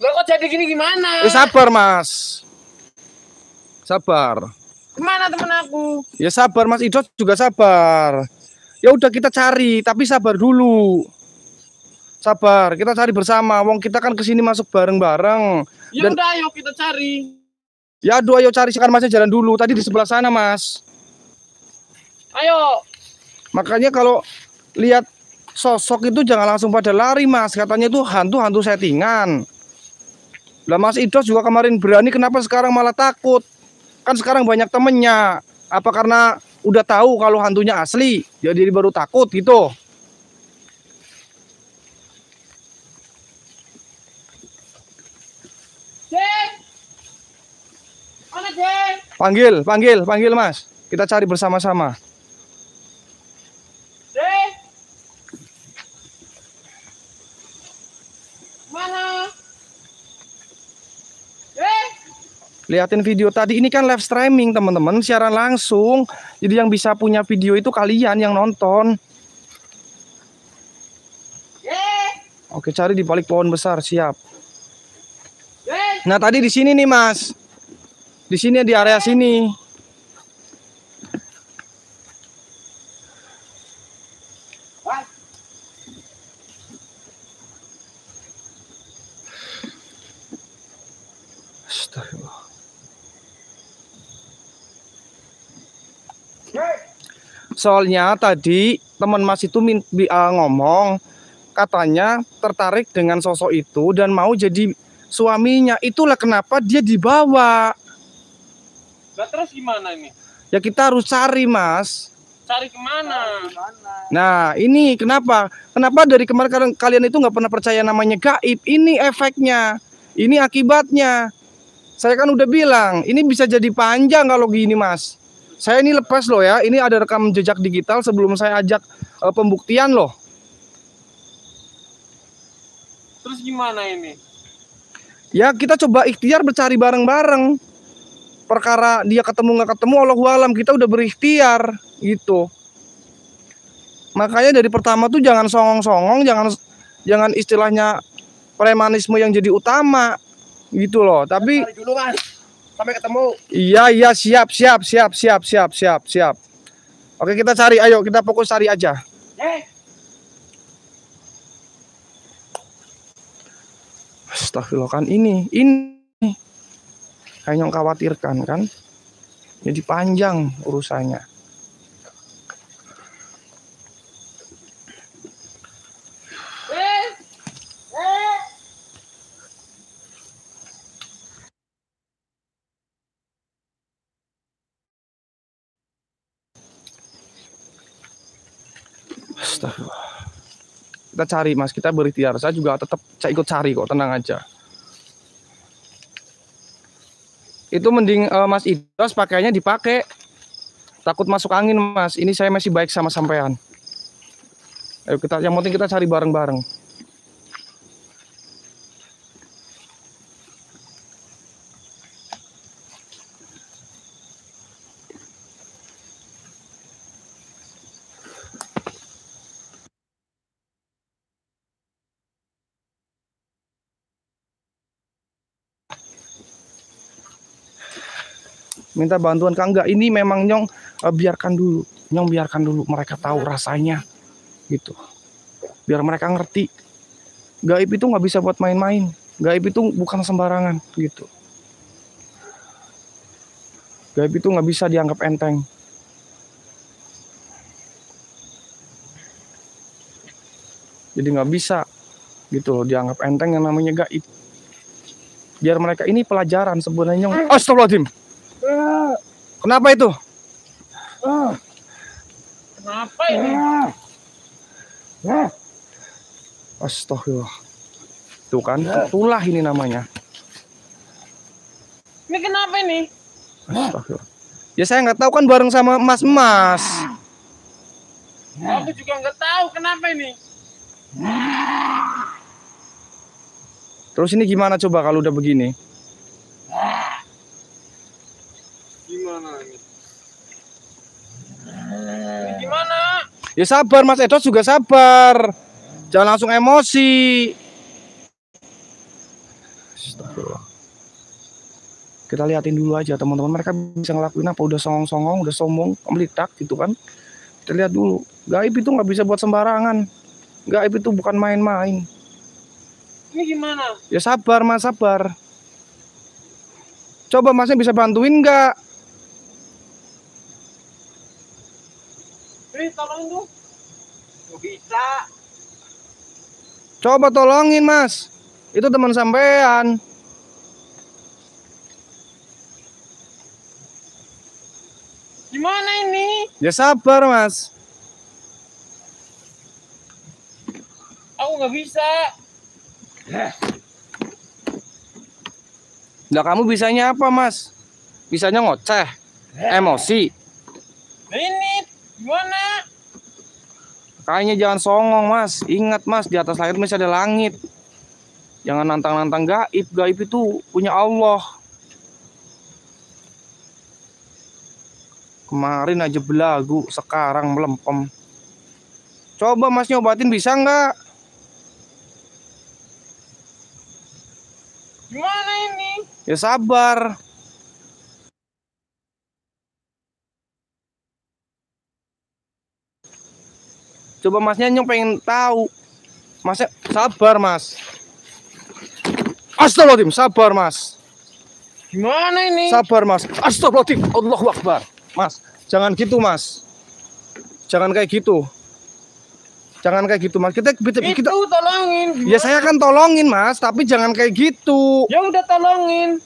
Loh kok jadi gini gimana? Sabar Mas, sabar. Kemana temen aku? Ya sabar Mas Idos juga sabar. Ya udah kita cari, tapi sabar dulu. Sabar, kita cari bersama. Wong kita kan kesini masuk bareng-bareng. Ya udah, ayo kita cari. Ya aduh, ayo cari sekarang Masnya jalan dulu. Tadi di sebelah sana Mas. Ayo. Makanya kalau lihat sosok itu jangan langsung pada lari Mas. Katanya itu hantu-hantu settingan. Lah Mas Idos juga kemarin berani, kenapa sekarang malah takut? Kan sekarang banyak temennya. Apa karena udah tahu kalau hantunya asli, jadi baru takut gitu? Panggil, panggil, panggil Mas. Kita cari bersama-sama. Lihatin video tadi, ini kan live streaming teman-teman, siaran langsung. Jadi yang bisa punya video itu kalian yang nonton. Oke, cari di balik pohon besar, siap. Nah tadi di sini nih Mas, di sini di area sini. Soalnya tadi teman Mas itu ngomong katanya tertarik dengan sosok itu dan mau jadi suaminya. Itulah kenapa dia dibawa. Nah, terus gimana ini? Ya kita harus cari Mas. Cari kemana? Nah ini kenapa? Kenapa dari kemarin kalian itu nggak pernah percaya namanya gaib? Ini efeknya. Ini akibatnya. Saya kan udah bilang ini bisa jadi panjang kalau gini Mas. Saya ini lepas loh ya, ini ada rekam jejak digital sebelum saya ajak pembuktian loh. Terus gimana ini? Ya kita coba ikhtiar bercari bareng-bareng. Perkara dia ketemu nggak ketemu, Allahu alam, kita udah berikhtiar gitu. Makanya dari pertama tuh jangan songong-songong, jangan istilahnya premanisme yang jadi utama gitu loh. Tapi dulu Mas. Sampai ketemu. Iya siap. Oke kita cari, ayo kita fokus cari aja. Astagfirullah, kan ini kayaknya mengkhawatirkan kan. Jadi panjang urusannya. Kita cari Mas, kita berikhtiar. Saya juga tetap ikut cari kok, tenang aja. Itu mending Mas Idos pakainya dipakai. Takut masuk angin Mas. Ini saya masih baik sama sampean. Ayo kita, yang penting kita cari bareng-bareng. Minta bantuan Kang, enggak ini memang Nyong biarkan dulu. Nyong biarkan dulu mereka tahu rasanya gitu. Biar mereka ngerti. Gaib itu nggak bisa buat main-main. Gaib itu bukan sembarangan gitu. Gaib itu nggak bisa dianggap enteng. Jadi nggak bisa gitu loh dianggap enteng yang namanya gaib. Biar mereka ini pelajaran sebenarnya Nyong. Astagfirullahaladzim. Kenapa itu? Kenapa ini? Astagfirullah. Tuh kan, itulah ini namanya. Ini kenapa ini? Astagfirullah. Ya saya nggak tahu kan bareng sama mas-mas. Aku juga nggak tahu kenapa ini. Terus ini gimana coba kalau udah begini? Gimana? Ya sabar Mas Edo juga sabar. Jangan langsung emosi. Astagfirullah. Kita liatin dulu aja teman-teman, mereka bisa ngelakuin apa, udah songong-songong, udah sombong, melitak gitu kan. Kita lihat dulu. Gaib itu nggak bisa buat sembarangan. Gaib itu bukan main-main. Ini gimana? Ya sabar Mas, sabar. Coba Masnya bisa bantuin nggak? Tolongin tuh. Bisa. Coba tolongin Mas. Itu teman sampean. Gimana ini? Ya sabar, Mas. Aku nggak bisa. Nah, kamu bisanya apa, Mas? Bisanya ngoceh, emosi. Nah, ini gimana? Kayaknya jangan songong, Mas. Ingat, Mas, di atas langit masih ada langit. Jangan nantang-nantang gaib. Gaib itu punya Allah. Kemarin aja belagu, sekarang melempem. Coba Mas nyobatin bisa nggak? Gimana ini? Ya sabar. Coba Masnya pengen tahu. Masnya sabar, Mas. Astagfirullahaladzim, sabar, Mas. Gimana ini? Sabar, Mas. Astagfirullahaladzim, Allahu Akbar. Mas, jangan gitu, Mas. Jangan kayak gitu. Jangan kayak gitu, Mas. Kita tolongin. Gimana? Ya saya kan tolongin, Mas, tapi jangan kayak gitu. Ya udah tolongin.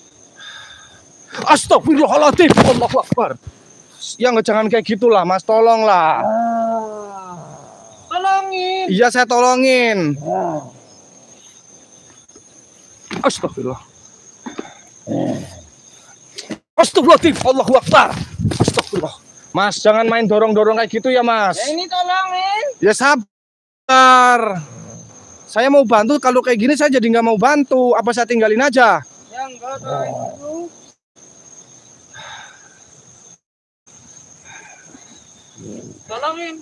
Astagfirullahaladzim, Allahu Akbar. Ya nggak, jangan kayak gitulah, Mas. Tolonglah. Tolongin. Iya, saya tolongin. Astagfirullah. Astagfirullahaladzim, Allahu Akbar. Astagfirullah. Mas, jangan main dorong-dorong kayak gitu ya, Mas. Ya ini tolongin. Ya sabar. Saya mau bantu, kalau kayak gini saya jadi nggak mau bantu. Apa saya tinggalin aja? Ya enggak, tolongin. Tolongin.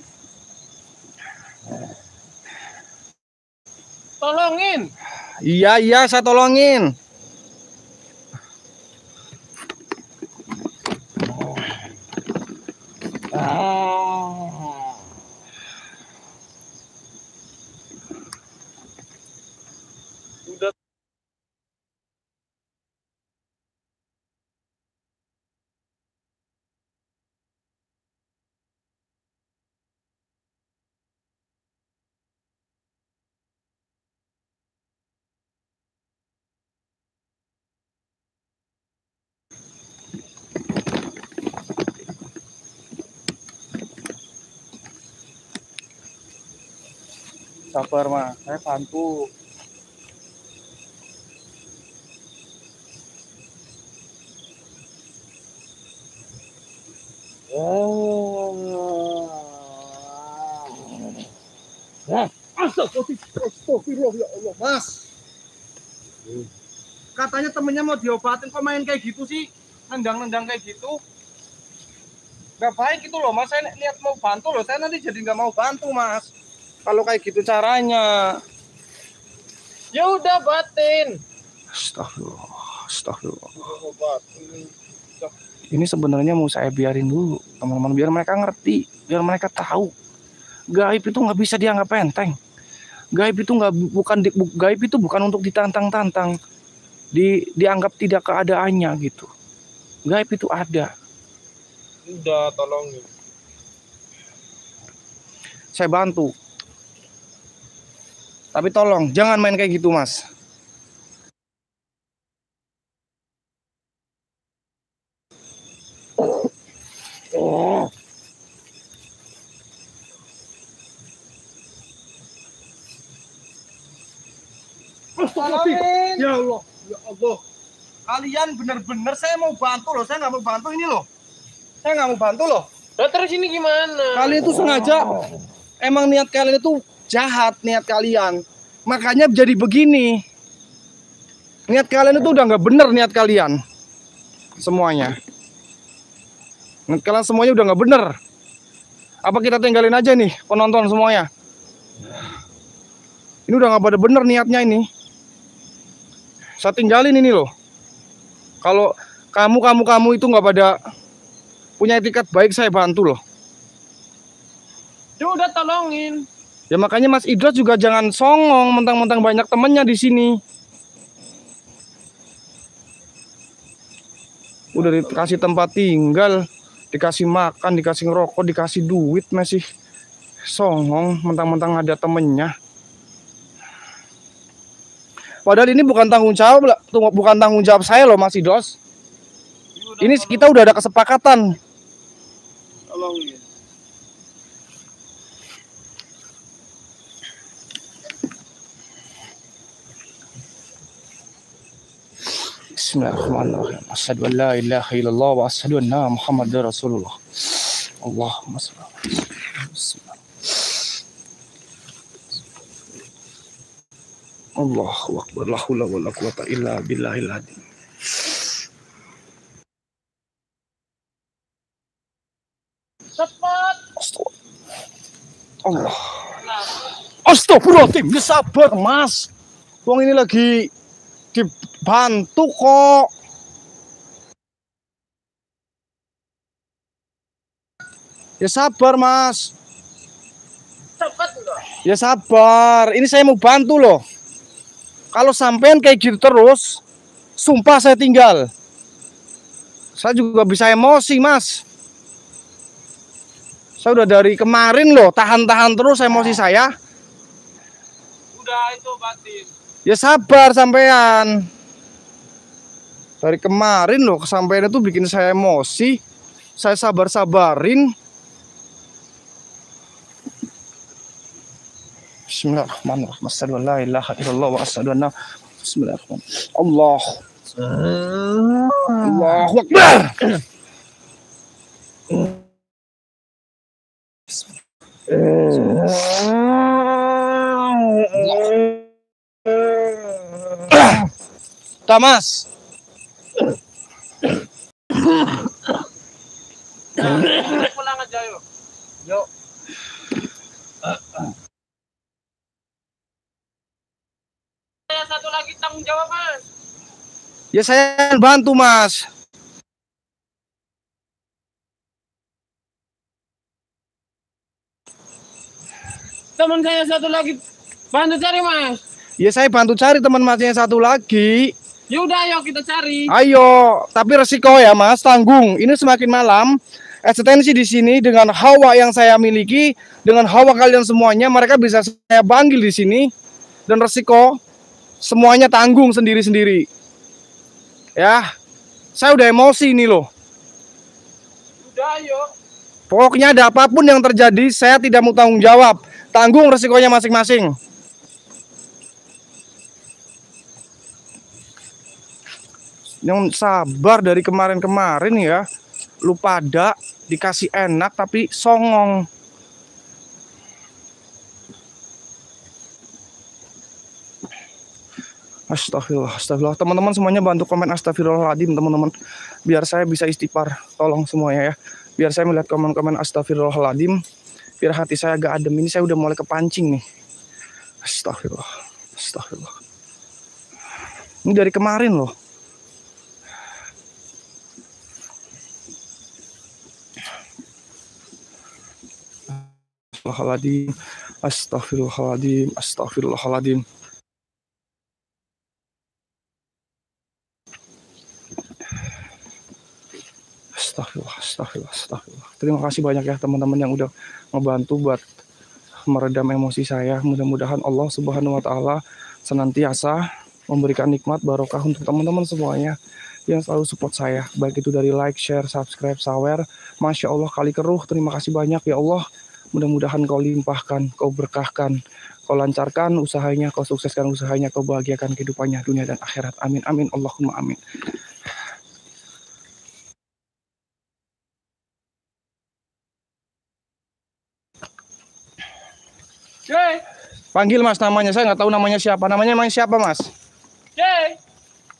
Tolongin. Iya, iya, saya tolongin. Udah. Sabar, Mas, saya bantu. Astagfirullah, Mas. Katanya temennya mau diobatin, kok main kayak gitu sih? Nendang-nendang kayak gitu. Gak baik itu loh, Mas. Saya lihat mau bantu loh, saya nanti jadi nggak mau bantu, Mas. Kalau kayak gitu caranya. Ya udah batin. Astagfirullah, astagfirullah. Ini sebenarnya mau saya biarin dulu, teman-teman, biar mereka ngerti, biar mereka tahu. Gaib itu nggak bisa dianggap enteng. Gaib itu nggak, gaib itu bukan untuk ditantang-tantang, dianggap tidak keadaannya gitu. Gaib itu ada. Udah, tolongin. Saya bantu. Tapi tolong, jangan main kayak gitu, Mas. Astagfirullahaladzim. Ya Allah, ya Allah. Kalian bener-bener, saya mau bantu loh. Saya nggak mau bantu ini loh. Saya nggak mau bantu loh. Nah, terus ini gimana? Kalian itu sengaja, emang niat kalian itu jahat, niat kalian makanya jadi begini. Niat kalian itu udah nggak bener, niat kalian semuanya, niat kalian semuanya udah nggak bener. Apa kita tinggalin aja nih, penonton semuanya? Ini udah nggak pada bener niatnya ini. Saya tinggalin ini loh. Kalau kamu itu nggak pada punya etikat baik, saya bantu loh. Dia udah tolongin. Ya makanya Mas Idos juga jangan songong, mentang-mentang banyak temennya di sini. Udah dikasih tempat tinggal, dikasih makan, dikasih ngerokok, dikasih duit, masih songong, mentang-mentang ada temennya. Padahal ini bukan tanggung jawab saya loh, Mas Idos. Ini kita udah ada kesepakatan. along here. Bismillahirrahmanirrahim. Asyhadu an la ilaha illallah wa asyhadu anna Muhammadar Rasulullah. Allahumma shalli ala Muhammad. Allahu akbar. La haula wala quwwata illa billahil adzim. Cepat. Allah. Astagfirullahaladzim, sabar Mas. Wong ini lagi dibantu kok. Ya sabar Mas. Cepat loh. Ya sabar. Ini saya mau bantu loh. Kalau sampean kayak gitu terus, sumpah saya tinggal. Saya juga bisa emosi, Mas. Saya udah dari kemarin loh, tahan-tahan terus emosi saya. Udah itu batin. Ya sabar sampean. Dari kemarin loh, kesampaiannya tuh bikin saya emosi. Saya sabar-sabarin. Bismillahirrahmanirrahim. Asyhadu an la ilaha illallah wa asyhadu anna Bismillahirrahmanirrahim. Allahu akbar. Tamas. Pulang aja yuk. Yuk. Satu lagi tanggung jawab Mas. Ya saya bantu Mas. Teman saya satu lagi bantu cari Mas. Ya saya bantu cari teman Masnya satu lagi. Yaudah ayo kita cari. Ayo, tapi resiko ya Mas, tanggung. Ini semakin malam, eksistensi di sini dengan hawa yang saya miliki, dengan hawa kalian semuanya, mereka bisa saya panggil di sini dan resiko semuanya tanggung sendiri-sendiri. Ya, saya udah emosi ini loh. Udah, yuk. Pokoknya ada apapun yang terjadi, saya tidak mau tanggung jawab. Tanggung resikonya masing-masing. Yang sabar dari kemarin-kemarin ya. Lu pada dikasih enak tapi songong. Astagfirullah, astagfirullah. Teman-teman semuanya bantu komen astagfirullahaladzim, teman-teman. Biar saya bisa istighfar, tolong semuanya ya. Biar saya melihat komen-komen astagfirullahaladzim. Biar hati saya agak adem. Ini saya udah mulai kepancing nih. Astagfirullah, astagfirullah. Ini dari kemarin loh. Astagfirullahaladzim, astagfirullahaladzim, astagfirullahaladzim. Astagfirullah, astagfirullah, astagfirullah. Terima kasih banyak ya teman-teman yang udah ngebantu buat meredam emosi saya. Mudah-mudahan Allah Subhanahu wa Ta'ala senantiasa memberikan nikmat barokah untuk teman-teman semuanya yang selalu support saya, baik itu dari like, share, subscribe, share. Masya Allah kali keruh. Terima kasih banyak ya Allah. Mudah-mudahan kau limpahkan, kau berkahkan, kau lancarkan usahanya, kau sukseskan usahanya, kau bahagiakan kehidupannya dunia dan akhirat. Amin, amin, Allahumma amin. Jay. Panggil Mas namanya, saya nggak tahu namanya siapa. Namanya emang siapa Mas? Jay.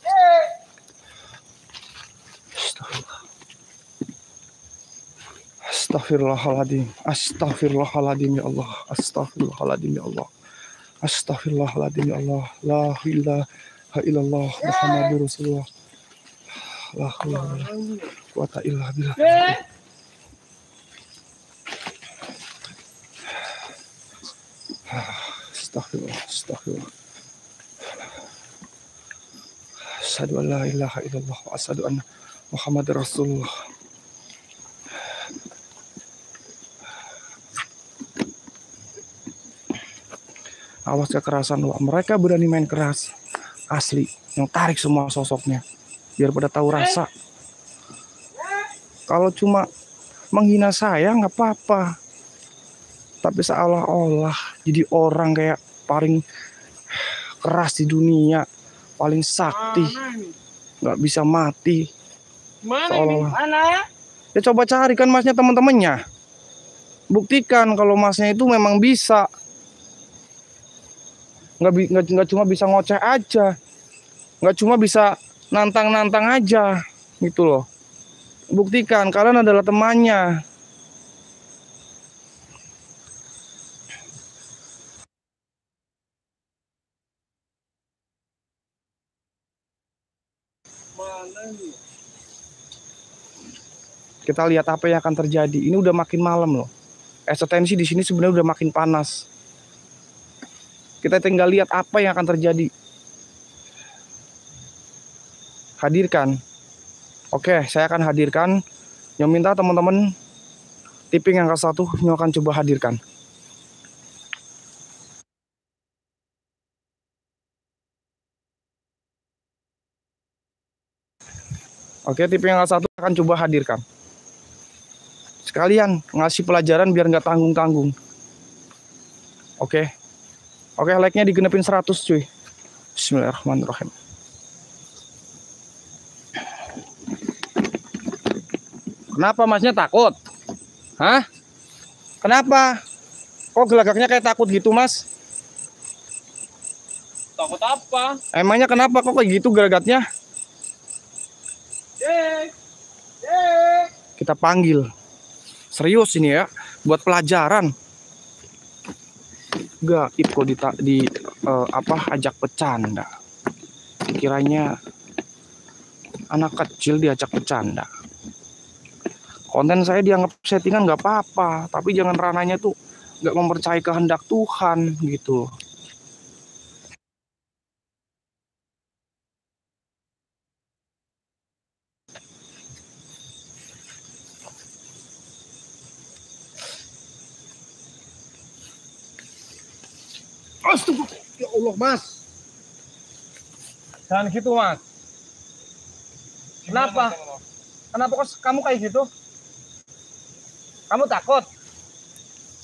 Jay. Astagfirullah. Astagfirullahaladzim. Astagfirullahaladzim ya Allah. Astagfirullahaladzim ya Allah. Astagfirullahaladzim ya Allah. La ilaha illallah Muhammadur Rasulullah. La haula wa la quwwata illa billah. Astagfirullah, astagfirullah. Asyhadu an la ilaha illallah wa asyhadu anna Muhammadar Rasulullah. Awas kekerasan loh, mereka berani main keras. Asli, yang tarik semua sosoknya. Biar pada tahu rasa. Kalau cuma menghina saya nggak apa-apa, tapi seolah-olah jadi orang kayak paling keras di dunia, paling sakti, nggak bisa mati. Seolah-olah. Ya coba carikan masnya teman-temannya, buktikan kalau masnya itu memang bisa, nggak cuma bisa ngoceh aja, nggak cuma bisa nantang-nantang aja gitu loh. Buktikan kalian adalah temannya. Kita lihat apa yang akan terjadi. Ini udah makin malam loh. Tensi di sini sebenarnya udah makin panas. Kita tinggal lihat apa yang akan terjadi. Hadirkan. Oke, saya akan hadirkan. Yang minta teman-teman tipping angka 1, yang akan coba hadirkan. Oke, tipping angka 1 akan coba hadirkan. Sekalian ngasih pelajaran biar nggak tanggung-tanggung. Oke. Oke, like-nya digenepin 100 cuy. Bismillahirrahmanirrahim. Kenapa masnya takut? Hah? Kenapa? Kok gelagaknya kayak takut gitu, Mas? Takut apa? Emangnya kenapa kok kayak gitu gelagatnya? Dek. Dek. Kita panggil. Serius ini ya, buat pelajaran. Gaib kok ajak bercanda. Kiranya anak kecil diajak bercanda. Konten saya dianggap settingan nggak apa-apa, tapi jangan ranahnya tuh nggak mempercayai kehendak Tuhan gitu. Astaga, ya Allah Mas, jangan gitu Mas. Kenapa? Kenapa kok kamu kayak gitu? Kamu takut?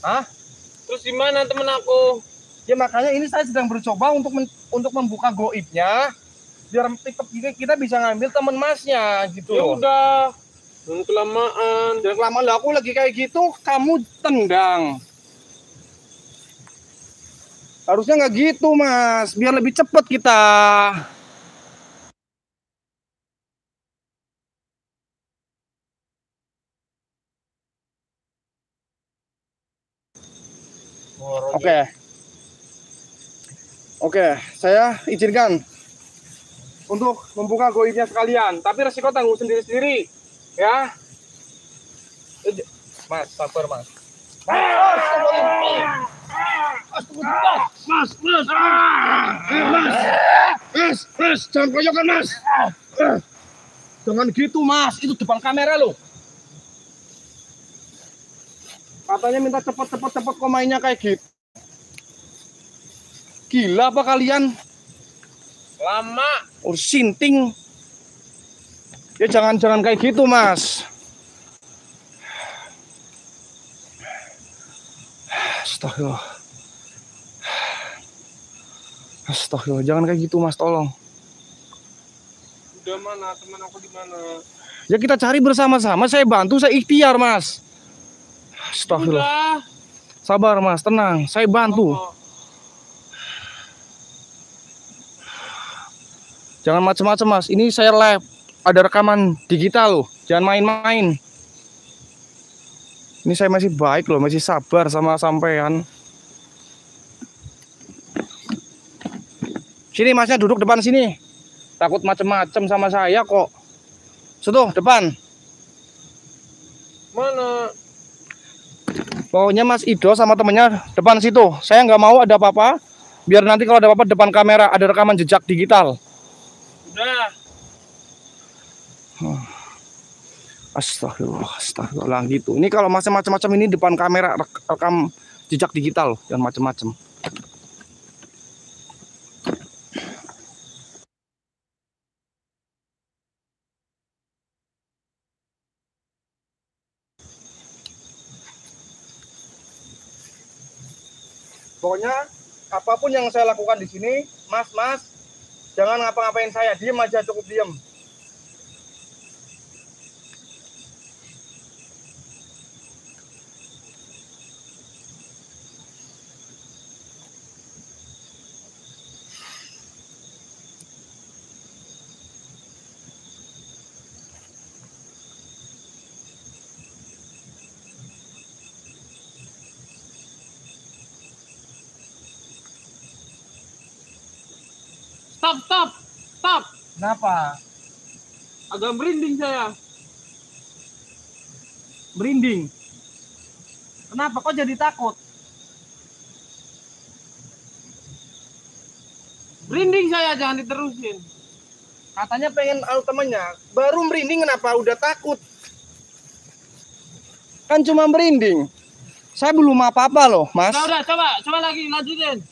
Hah? Terus gimana temen aku? Ya makanya ini saya sedang bercoba untuk membuka goibnya, biar kita bisa ngambil temen masnya gitu. Ya udah, jangan kelamaan. Jangan kelamaan, aku lagi kayak gitu, kamu tendang. Harusnya nggak gitu Mas, biar lebih cepet kita. Oke, saya izinkan untuk membuka goibnya sekalian, tapi resiko tanggung sendiri-sendiri, ya. Mas, sabar Mas. Mas, jangan koyokan Mas. Jangan gitu Mas, itu depan kamera loh. Katanya minta cepet-cepet kok mainnya kayak gitu. Gila apa kalian? Lama. Sinting. Ya jangan-jangan kayak gitu Mas. Astagfirullah. Astagfirullah, jangan kayak gitu Mas, tolong. Udah mana, teman aku di mana? Ya kita cari bersama-sama, saya bantu, saya ikhtiar Mas. Astagfirullah. Sabar Mas, tenang, saya bantu. Jangan macam-macam Mas, ini saya live, ada rekaman digital loh, jangan main-main. Ini saya masih baik loh, masih sabar sama sampean. Sini Masnya duduk depan sini. Takut macam-macam sama saya kok. Situ, depan. Mana? Pokoknya Mas Ido sama temennya depan situ. Saya nggak mau ada apa-apa. Biar nanti kalau ada apa-apa depan kamera. Ada rekaman jejak digital. Udah. Astagfirullah, astagfirullah gitu. Ini kalau macam-macam ini depan kamera rekam jejak digital. Dan macam-macam. Pokoknya apapun yang saya lakukan di sini, mas, jangan ngapa-ngapain saya, diem aja, cukup diem. Stop. Kenapa? Agak merinding saya. Merinding. Kenapa kok jadi takut? Merinding saya, jangan diterusin. Katanya pengen tahu temennya. Baru merinding kenapa udah takut? Kan cuma merinding. Saya belum apa-apa loh, Mas. Udah, coba lagi, lanjutin.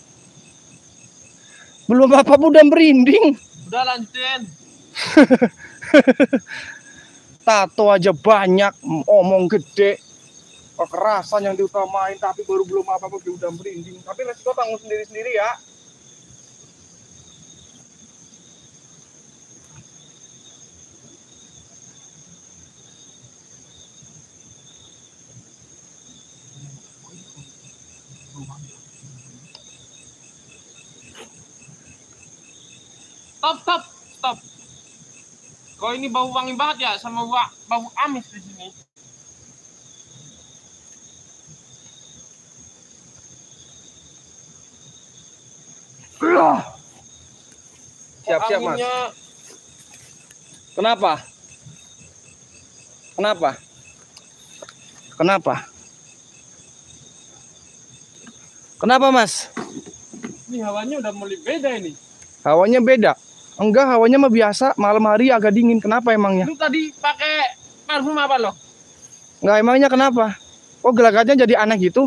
Belum apa-apa udah merinding. Udah lanjutin. Tato aja banyak, omong gede. Kekerasan yang diutamain, tapi baru belum apa-apa udah merinding. Tapi resiko tanggung sendiri-sendiri ya. Stop. Kau ini bau wangi banget ya, sama bau amis di sini. Siap-siap, Mas. Kenapa, Mas? Ini hawanya udah mulai beda ini. Hawanya beda. Enggak, hawanya mah biasa, malam hari agak dingin. Kenapa emangnya? Lu tadi pakai parfum apa lo? Enggak, emangnya kenapa? Oh, gelagatnya jadi aneh gitu.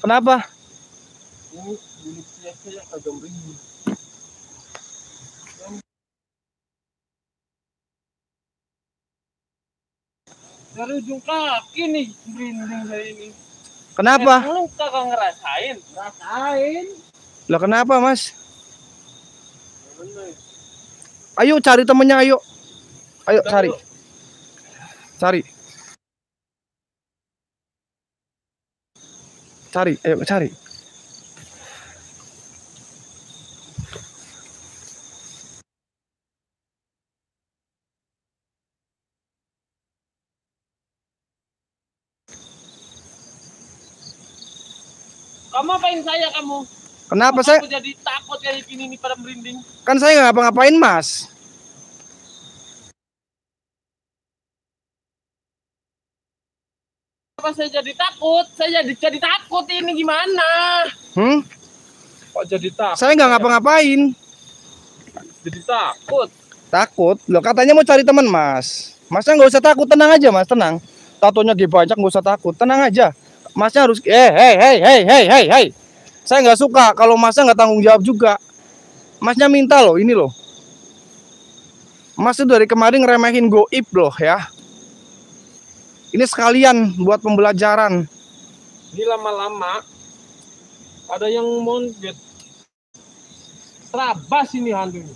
Kenapa? Ini bunyi biasa yang agak merinding. Dari ujung kaki nih merinding saya ini. Kenapa? Lu kagak ngerasain? Rasain. Lah kenapa, Mas? Ayo cari temennya, ayo cari, ayo cari. Kamu apain saya kamu? Kenapa saya? Aku jadi takut kayak gini nih pada merinding. Kan saya nggak ngapa-ngapain, Mas. Kenapa saya jadi takut? Saya jadi takut ini gimana? Kok jadi takut? Saya nggak ngapa-ngapain. Jadi takut. Takut? Loh, katanya mau cari teman, Mas. Masnya nggak usah takut, tenang aja, Mas, tenang. Tatonya banyak, nggak usah takut, tenang aja. Masnya harus hey. Saya nggak suka kalau Masnya nggak tanggung jawab juga. Masnya minta loh, ini loh. Mas itu dari kemarin ngeremehin goib loh ya. Ini sekalian buat pembelajaran. Ini lama-lama ada yang monjet. Terabas ini hantunya.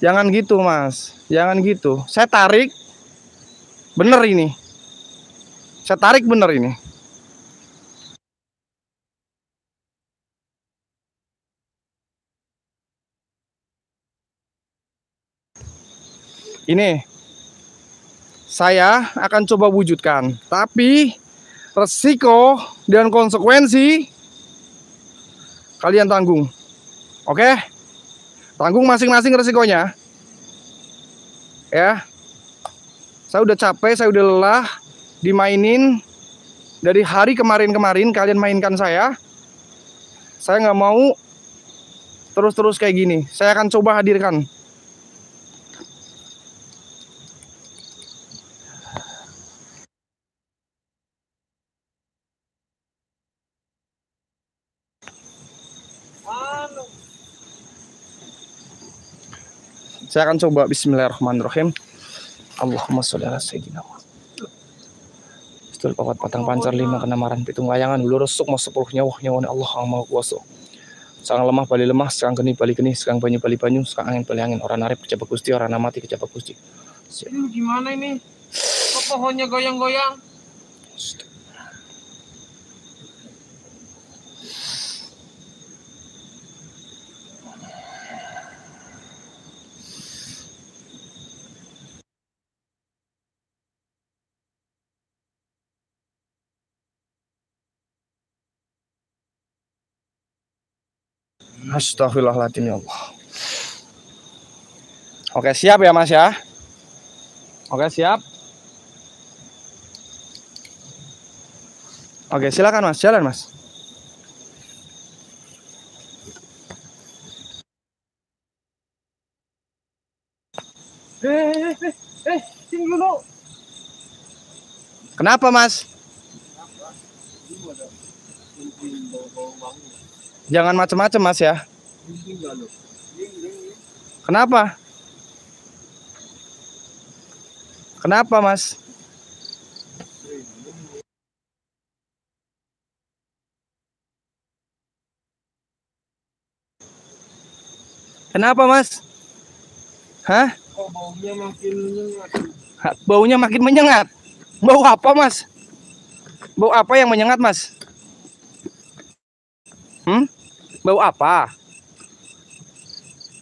Jangan gitu, Mas. Jangan gitu. Saya tarik. Bener ini. Saya tarik bener ini. Ini saya akan coba wujudkan, tapi resiko dan konsekuensi kalian tanggung. Oke? Tanggung masing-masing resikonya. Ya. Saya udah capek, saya udah lelah dimainin dari hari kemarin-kemarin kalian mainkan saya. Saya nggak mau terus-terus kayak gini. Saya akan coba hadirkan. Saya akan coba. Bismillahirrahmanirrahim. Allahumma sholli ala sayyidina Muhammad. Tul papat patang pancar lima kenamaran pitung layangan luresuk mas sepuluh nyawa nyawa Allah ang maha kuasa. Sang lemah bali lemah, sang geni bali geni, sang banyu bali banyu, sang angin bali angin. Orang narip kejaba Gusti, orang namati kejaba Gusti. Ini gimana ini? Kok pohonnya goyang-goyang? Astaghfirullahaladzim, ya Allah. Oke, siap ya Mas ya. Oke, siap. Oke, silakan Mas, jalan Mas. Sini dulu. Kenapa Mas? Jangan macam-macam Mas ya. Kenapa? Kenapa Mas? Kenapa Mas? Hah? Baunya makin menyengat. Baunya makin menyengat. Bau apa Mas? Bau apa yang menyengat Mas? Hmm? Bau apa?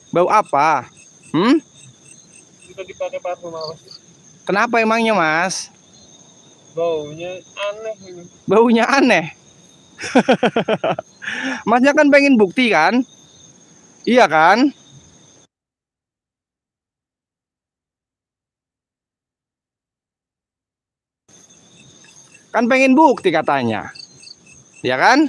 Bau apa? Hmm? Kita dipakai parfum apa sih? Kenapa emangnya Mas? Baunya aneh ini. Baunya aneh? Masnya kan pengen bukti kan? Iya kan? Kan pengen bukti katanya. Iya kan?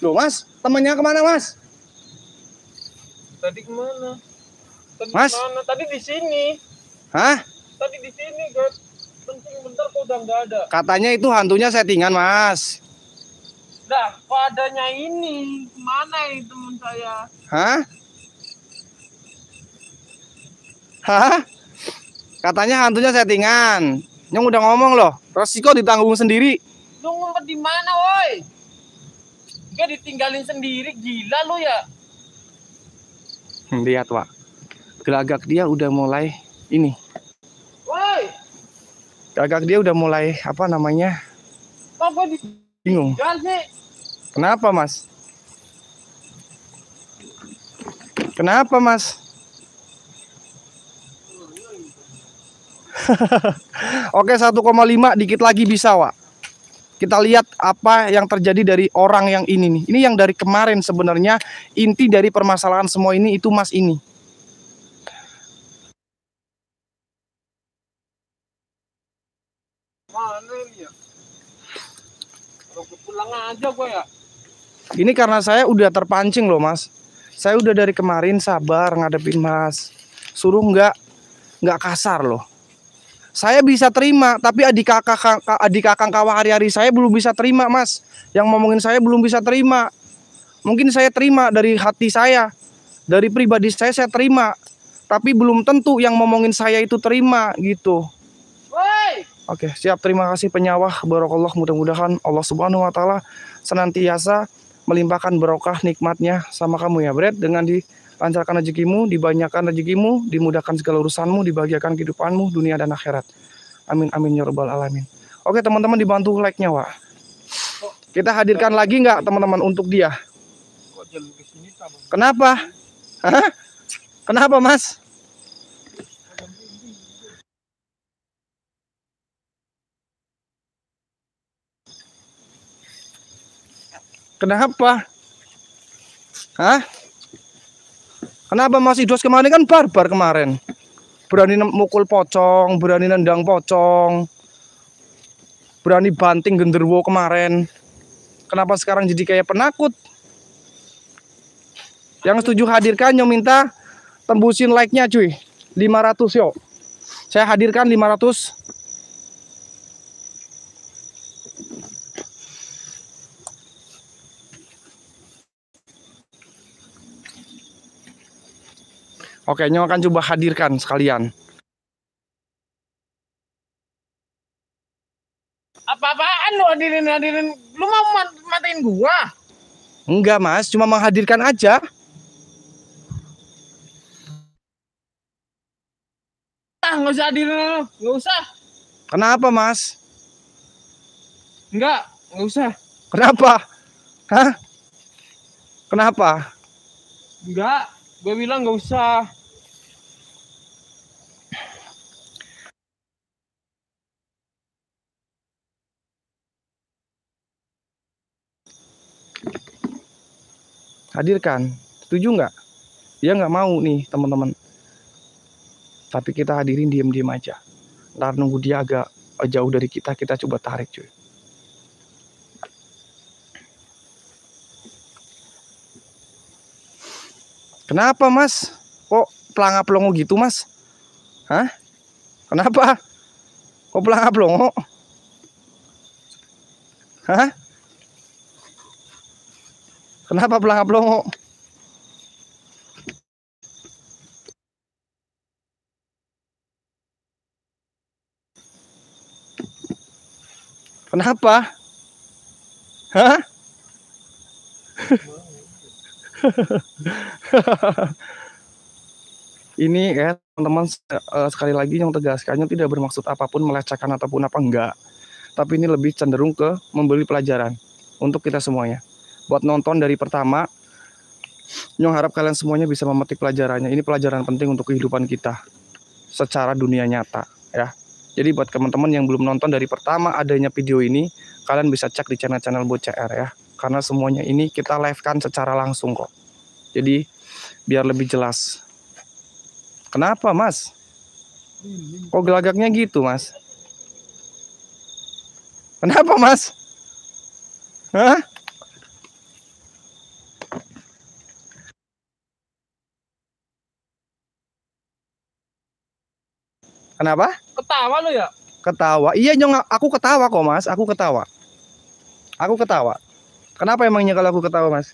Loh Mas, temannya kemana Mas? Tadi kemana? Tadi Mas? Kemana? Tadi di sini. Hah? Tadi di sini, guys. Penting bentar kok udah nggak ada. Katanya itu hantunya settingan Mas. Dah, kok adanya ini? Mana itu teman saya? Hah? Hah? Katanya hantunya settingan. Nyong udah ngomong loh, resiko ditanggung sendiri. Lu ngumpet di mana, woi? Dia ditinggalin sendiri, gila lu ya. Lihat, Wak. Gelagak dia udah mulai ini. Woi. Gelagak dia udah mulai apa namanya? Apa bingung. Kenapa, Mas? Kenapa, Mas? Oke, 1,5 dikit lagi bisa, Wak. Kita lihat apa yang terjadi dari orang yang ini nih. Ini yang dari kemarin sebenarnya inti dari permasalahan semua ini itu Mas ini. Mana ini ya? Pulang aja gue ya. Ini karena saya udah terpancing loh, Mas. Saya udah dari kemarin sabar ngadepin Mas. Suruh nggak kasar loh. Saya bisa terima, tapi adik kakang kawah hari-hari saya belum bisa terima, Mas. Yang ngomongin saya belum bisa terima. Mungkin saya terima dari hati saya, dari pribadi saya terima. Tapi belum tentu yang ngomongin saya itu terima, gitu. Woi. Oke, siap. Terima kasih penyawah. Barakallah, mudah-mudahan Allah Subhanahu Wa Taala senantiasa melimpahkan barokah nikmatnya sama kamu ya, Bret, dengan dilancarkan rezekimu, dibanyakan rezekimu, dimudahkan segala urusanmu, dibahagiakan kehidupanmu, dunia dan akhirat. Amin, amin, ya rabbal alamin. Oke, teman-teman dibantu like-nya, Wak. Kita hadirkan lagi nggak, teman-teman, untuk dia? Kenapa? Hah? Kenapa, Mas? Kenapa? Hah? Kenapa Mas Idos kemarin kan barbar kemarin? Berani mukul pocong, berani nendang pocong, berani banting genderwo kemarin. Kenapa sekarang jadi kayak penakut? Yang setuju hadirkan, yang minta tembusin like-nya cuy. 500 yo. Saya hadirkan 500. Oke, Nyo akan coba hadirkan sekalian. Apa-apaan lu hadirin? Lu mau matain gua? Enggak, Mas, cuma menghadirkan aja. Ah, nggak usah hadirin lu, nggak usah. Kenapa, Mas? Enggak usah. Kenapa? Hah? Kenapa? Enggak, gue bilang nggak usah. Hadirkan, setuju nggak? Dia nggak mau nih teman-teman. Tapi kita hadirin diam-diam aja. Ntar nunggu dia agak jauh dari kita, kita coba tarik cuy. Kenapa, Mas? Kok pelangap-pelongo gitu, Mas? Hah? Kenapa? Kok pelangap-pelongo? Hah? Kenapa pelangap-pelongo? Kenapa? Hah? Ini ya teman-teman, sekali lagi yang tegaskannya tidak bermaksud apapun melecehkan ataupun apa enggak, tapi ini lebih cenderung ke memberi pelajaran untuk kita semuanya. Buat nonton dari pertama, Nyong harap kalian semuanya bisa memetik pelajarannya. Ini pelajaran penting untuk kehidupan kita secara dunia nyata ya. Jadi buat teman-teman yang belum nonton dari pertama adanya video ini, kalian bisa cek di channel-channel BoCR ya. Karena semuanya ini kita live-kan secara langsung kok. Jadi biar lebih jelas. Kenapa, Mas? Kok gelagaknya gitu, Mas? Kenapa, Mas? Hah? Kenapa? Ketawa lo ya? Ketawa. Iya, Nyong, aku ketawa kok, Mas. Aku ketawa. Aku ketawa. Kenapa emangnya kalau aku ketawa, Mas?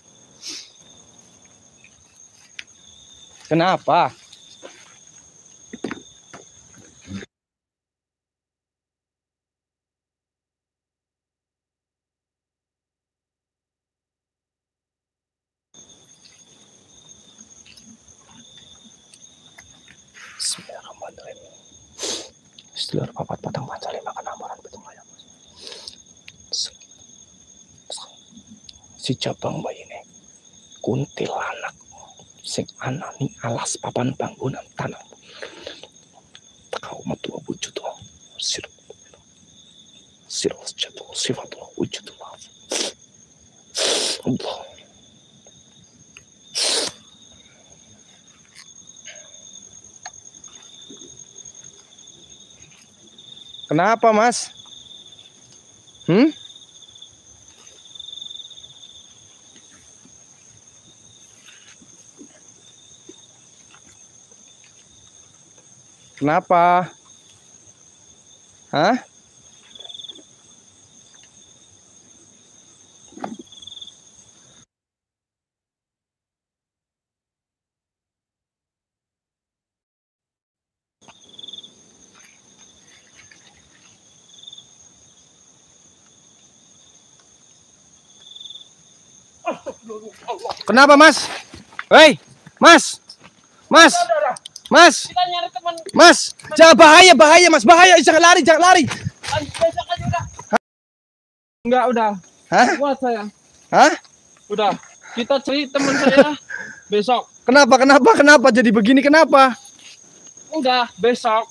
Kenapa? Bismillahirrahmanirrahim. Setelah 4 patang panca 5 kenamoran betul ya. Si cabang bayi ini kuntilanak sing anani alas papan bangunan tanah kau metua wujud sir sir jatuh sifat wujud Allah. Kenapa, Mas? Kenapa? Hah? Kenapa, Mas? Hei, Mas. Mas. Mas. Mas, jangan, bahaya, Mas, bahaya, jangan lari. Enggak, udah. Hah? Buat saya. Hah? Udah. Kita cari teman saya besok. Kenapa jadi begini? Kenapa? Udah, besok.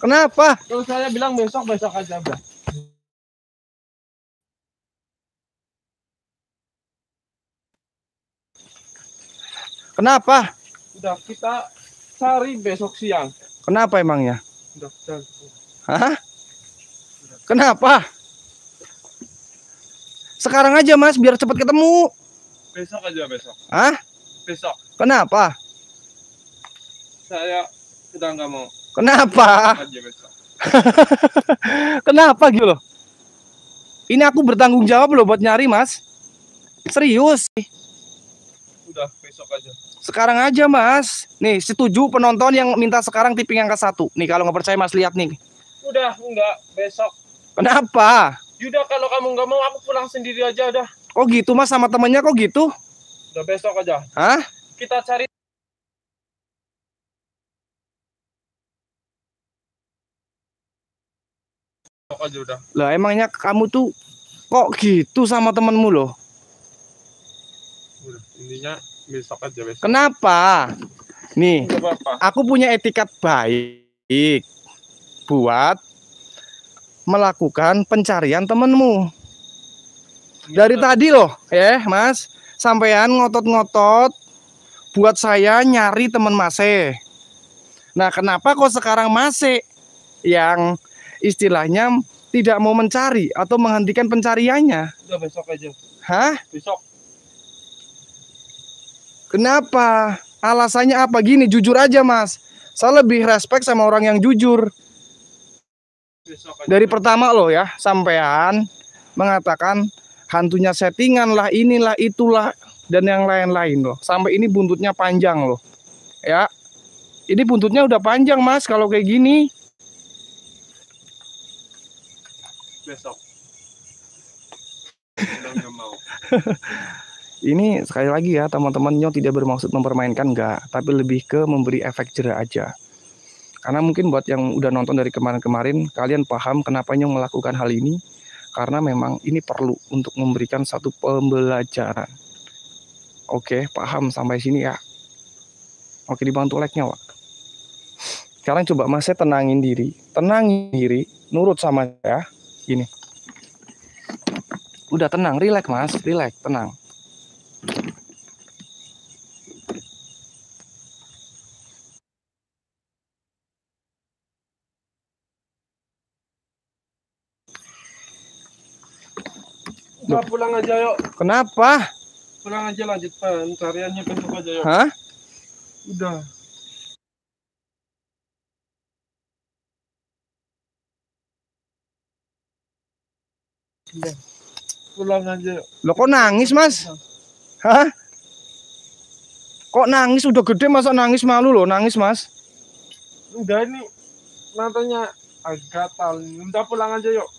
Kenapa? Terus saya bilang besok aja udah. Kenapa? Udah, kita cari besok siang. Kenapa emangnya? Udah. Hah? Udah. Kenapa? Sekarang aja, Mas, biar cepat ketemu. Besok aja, besok. Hah? Besok. Kenapa? Saya sedang nggak mau. Kenapa? Besok aja, besok. Kenapa gitu loh? Ini aku bertanggung jawab loh buat nyari, Mas. Serius. Udah, besok aja. Sekarang aja Mas. Nih setuju penonton yang minta sekarang tipping angka 1. Nih kalau nggak percaya Mas lihat nih. Udah enggak, besok. Kenapa? Yaudah kalau kamu nggak mau aku pulang sendiri aja udah. Kok gitu Mas sama temennya kok gitu? Udah besok aja. Hah? Kita cari. Aja udah. Lah emangnya kamu tuh kok gitu sama temenmu loh? Udah, intinya besok aja besok. Kenapa? Nih, aku punya etikat baik buat melakukan pencarian temenmu. Dari tadi loh, ya Mas, sampean ngotot-ngotot buat saya nyari temen Mase. Nah, kenapa kok sekarang Mase yang istilahnya tidak mau mencari atau menghentikan pencariannya? Udah besok aja. Hah? Besok. Kenapa? Alasannya apa? Gini, jujur aja Mas. Saya lebih respect sama orang yang jujur. Dari pertama loh ya, sampean mengatakan hantunya settingan lah, inilah, itulah, dan yang lain-lain loh. Sampai ini buntutnya panjang loh. Ya, ini buntutnya udah panjang Mas kalau kayak gini. Besok. Mau. Ini sekali lagi ya teman-temannya tidak bermaksud mempermainkan enggak, tapi lebih ke memberi efek jera aja. Karena mungkin buat yang udah nonton dari kemarin-kemarin, kalian paham kenapanya melakukan hal ini, karena memang ini perlu untuk memberikan satu pembelajaran. Oke, paham sampai sini ya. Oke, dibantu like-nya, Wak. Sekarang coba Mas saya tenangin diri, nurut sama saya. Gini, udah tenang, relax Mas, relax, tenang. Udah pulang aja yuk. Kenapa? Pulang aja lanjut pencariannya besok aja yuk. Hah? Udah. Pulang aja. Loh kok nangis Mas? Hah? Kok nangis? Udah gede masa nangis, malu loh nangis Mas. Udah ini matanya agak tal. Udah pulang aja yuk.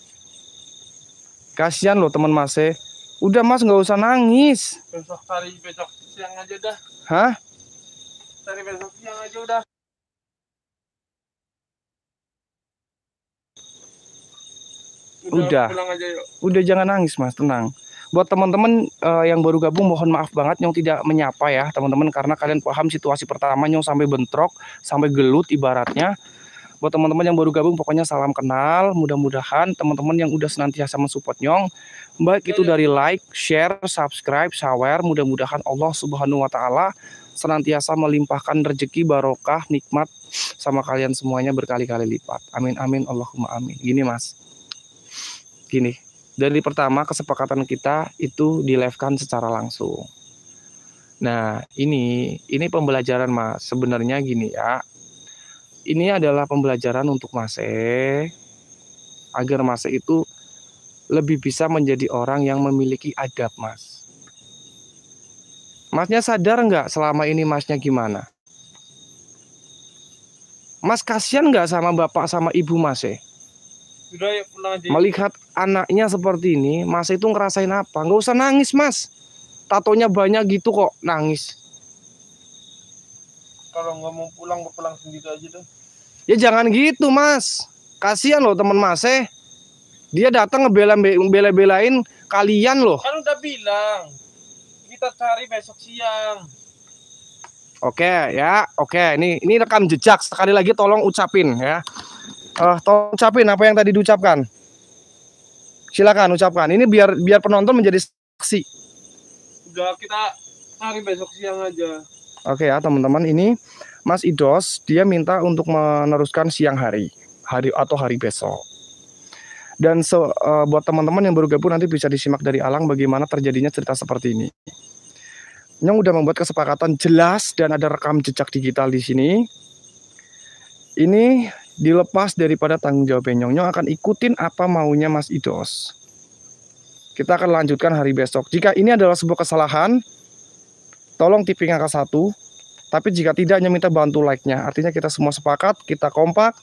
Kasihan loh teman Mas. Udah Mas nggak usah nangis. Besok cari besok siang aja dah. Hah? Cari besok siang aja udah. Udah, udah jangan nangis Mas, tenang. Buat teman-teman yang baru gabung mohon maaf banget Nyong tidak menyapa ya teman-teman, karena kalian paham situasi pertama Nyong sampai bentrok, sampai gelut ibaratnya. Buat teman-teman yang baru gabung pokoknya salam kenal. Mudah-mudahan teman-teman yang udah senantiasa mensupport Nyong, baik itu dari like, share, subscribe, share. Mudah-mudahan Allah Subhanahu Wa Ta'ala senantiasa melimpahkan rezeki, barokah, nikmat sama kalian semuanya berkali-kali lipat. Amin, amin, Allahumma amin. Gini Mas, gini, dari pertama kesepakatan kita itu di-live-kan secara langsung. Nah, ini pembelajaran Mas. Sebenarnya gini ya. Ini adalah pembelajaran untuk Mas agar Mas itu lebih bisa menjadi orang yang memiliki adab, Mas. Masnya sadar nggak selama ini Masnya gimana? Mas kasihan nggak sama bapak sama ibu Mas? Melihat anaknya seperti ini, Mas itu ngerasain apa? Nggak usah nangis, Mas. Tatonya banyak gitu kok, nangis. Kalau nggak mau pulang, pulang sendiri aja deh. Ya jangan gitu, Mas. Kasihan loh teman Mas. Dia datang ngebela-belain kalian loh. Kan udah bilang, kita cari besok siang. Oke, ya. Oke, ini rekam jejak. Sekali lagi tolong ucapin ya. Tolong ucapin apa yang tadi diucapkan. Silakan ucapkan. Ini biar penonton menjadi saksi. Udah, kita cari besok siang aja. Oke ya teman-teman, ini Mas Idos dia minta untuk meneruskan siang hari atau hari besok. Dan buat teman-teman yang baru gabung nanti bisa disimak dari Alang bagaimana terjadinya cerita seperti ini. Nyong udah membuat kesepakatan jelas dan ada rekam jejak digital di sini. Ini dilepas daripada tanggung jawab Nyong. Nyong akan ikutin apa maunya Mas Idos. Kita akan lanjutkan hari besok. Jika ini adalah sebuah kesalahan, tolong tipping angka 1. Tapi jika tidak, hanya minta bantu like-nya. Artinya kita semua sepakat, kita kompak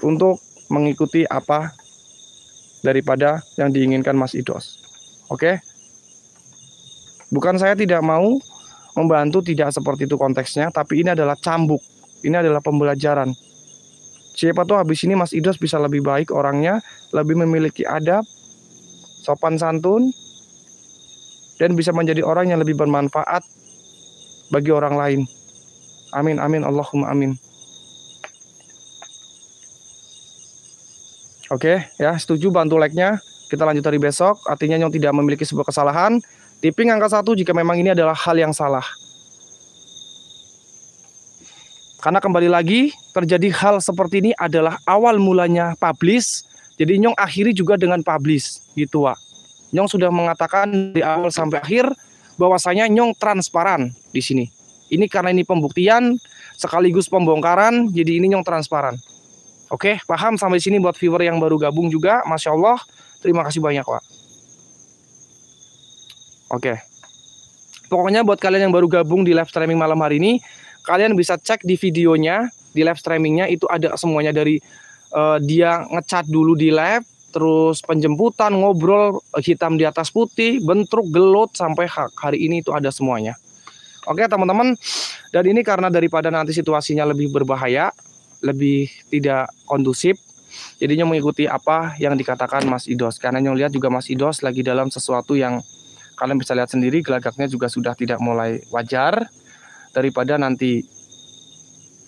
untuk mengikuti apa daripada yang diinginkan Mas Idos. Oke? Bukan saya tidak mau membantu, tidak seperti itu konteksnya, tapi ini adalah cambuk. Ini adalah pembelajaran. Siapa tahu habis ini Mas Idos bisa lebih baik orangnya, lebih memiliki adab, sopan santun, dan bisa menjadi orang yang lebih bermanfaat bagi orang lain. Amin, amin, Allahumma amin. Oke, ya setuju, bantu like-nya. Kita lanjut dari besok. Artinya Nyong tidak memiliki sebuah kesalahan. Tiping angka 1 jika memang ini adalah hal yang salah. Karena kembali lagi, terjadi hal seperti ini adalah awal mulanya publish. Jadi Nyong akhiri juga dengan publish. Gitu, Wak. Nyong sudah mengatakan di awal sampai akhir bahwasanya Nyong transparan di sini. Ini karena ini pembuktian sekaligus pembongkaran, jadi ini Nyong transparan. Oke, paham sampai sini buat viewer yang baru gabung juga, Masya Allah, terima kasih banyak, Wak. Oke, pokoknya buat kalian yang baru gabung di live streaming malam hari ini, kalian bisa cek di videonya, di live streamingnya itu ada semuanya dari dia ngecat dulu di live. Terus penjemputan, ngobrol, hitam di atas putih, bentrok, gelut, sampai hak. Hari ini itu ada semuanya. Oke teman-teman, dan ini karena daripada nanti situasinya lebih berbahaya, lebih tidak kondusif, jadinya mengikuti apa yang dikatakan Mas Idos. Karena yang lihat juga Mas Idos lagi dalam sesuatu yang kalian bisa lihat sendiri, gelagaknya juga sudah tidak mulai wajar. Daripada nanti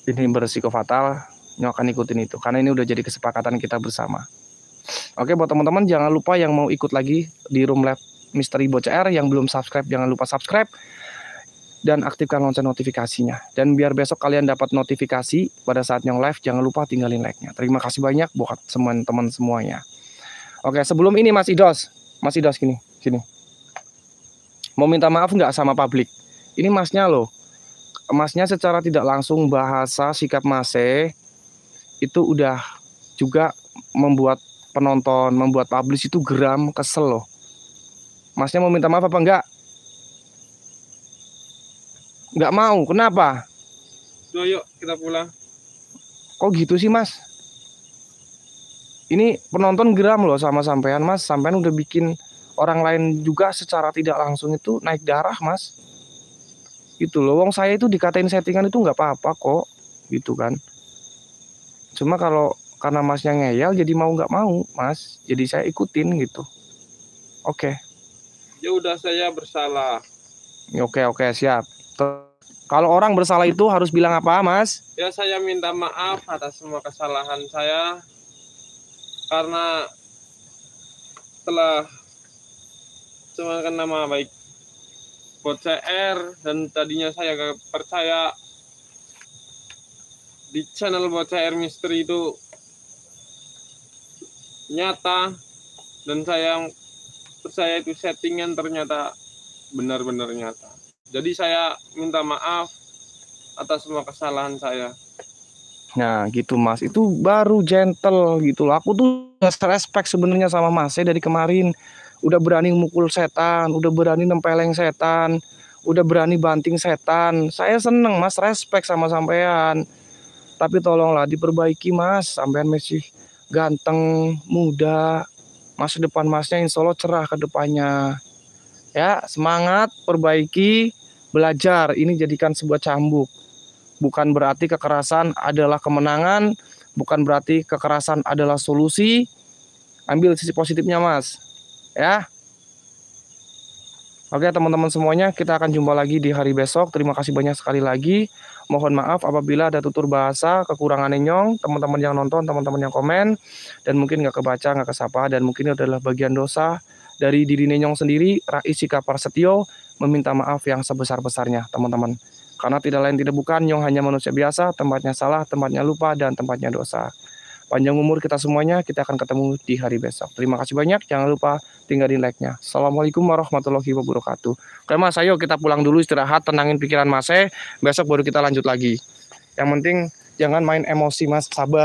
ini berisiko fatal, Nyo akan ikutin itu. Karena ini udah jadi kesepakatan kita bersama. Oke, buat teman-teman jangan lupa yang mau ikut lagi di Room Lab Misteri BoCR, yang belum subscribe jangan lupa subscribe dan aktifkan lonceng notifikasinya. Dan biar besok kalian dapat notifikasi pada saat yang live, jangan lupa tinggalin like-nya. Terima kasih banyak buat teman-teman semuanya. Oke, sebelum ini Mas Idos gini. Mau minta maaf nggak sama publik? Ini masnya loh. Masnya secara tidak langsung bahasa sikap mase itu udah juga membuat penonton, membuat publish itu geram, kesel loh. Masnya mau minta maaf apa enggak? Enggak mau, kenapa? Duh, yuk kita pulang. Kok gitu sih Mas? Ini penonton geram loh sama sampean Mas. Sampean udah bikin orang lain juga secara tidak langsung itu naik darah Mas. Gitu loh, wong saya itu dikatain settingan itu enggak apa-apa kok. Gitu kan. Cuma kalau karena Masnya ngeyel jadi mau nggak mau Mas, jadi saya ikutin gitu. Oke. Ya udah, saya bersalah. Oke, siap. Kalau orang bersalah itu harus bilang apa Mas? Ya saya minta maaf atas semua kesalahan saya, karena telah mencemarkan nama baik BoCR, dan tadinya saya gak percaya di channel BoCR Misteri itu nyata, dan saya percaya itu settingan, ternyata benar-benar nyata. Jadi saya minta maaf atas semua kesalahan saya. Nah gitu Mas, itu baru gentle gitu loh. Aku tuh respect sebenarnya sama Mas, saya dari kemarin udah berani mukul setan, udah berani nempeleng setan, udah berani banting setan. Saya seneng Mas, respect sama sampean. Tapi tolonglah diperbaiki Mas, sampean masih ganteng, muda, masa depan Masnya insya Allah cerah ke depannya. Ya, semangat, perbaiki, belajar. Ini jadikan sebuah cambuk. Bukan berarti kekerasan adalah kemenangan, bukan berarti kekerasan adalah solusi. Ambil sisi positifnya Mas. Ya. Oke teman-teman semuanya, kita akan jumpa lagi di hari besok. Terima kasih banyak sekali lagi. Mohon maaf apabila ada tutur bahasa, kekurangan Nyong, teman-teman yang nonton, teman-teman yang komen, dan mungkin nggak kebaca, nggak kesapa, dan mungkin itu adalah bagian dosa dari diri Nyong sendiri. Rais Ika Prasasti Setyo meminta maaf yang sebesar-besarnya, teman-teman. Karena tidak lain tidak bukan, Nyong hanya manusia biasa, tempatnya salah, tempatnya lupa, dan tempatnya dosa. Panjang umur kita semuanya, kita akan ketemu di hari besok. Terima kasih banyak, jangan lupa tinggalin like-nya. Assalamualaikum warahmatullahi wabarakatuh. Oke Mas, ayo kita pulang dulu istirahat, tenangin pikiran Mas, besok baru kita lanjut lagi. Yang penting jangan main emosi Mas, sabar.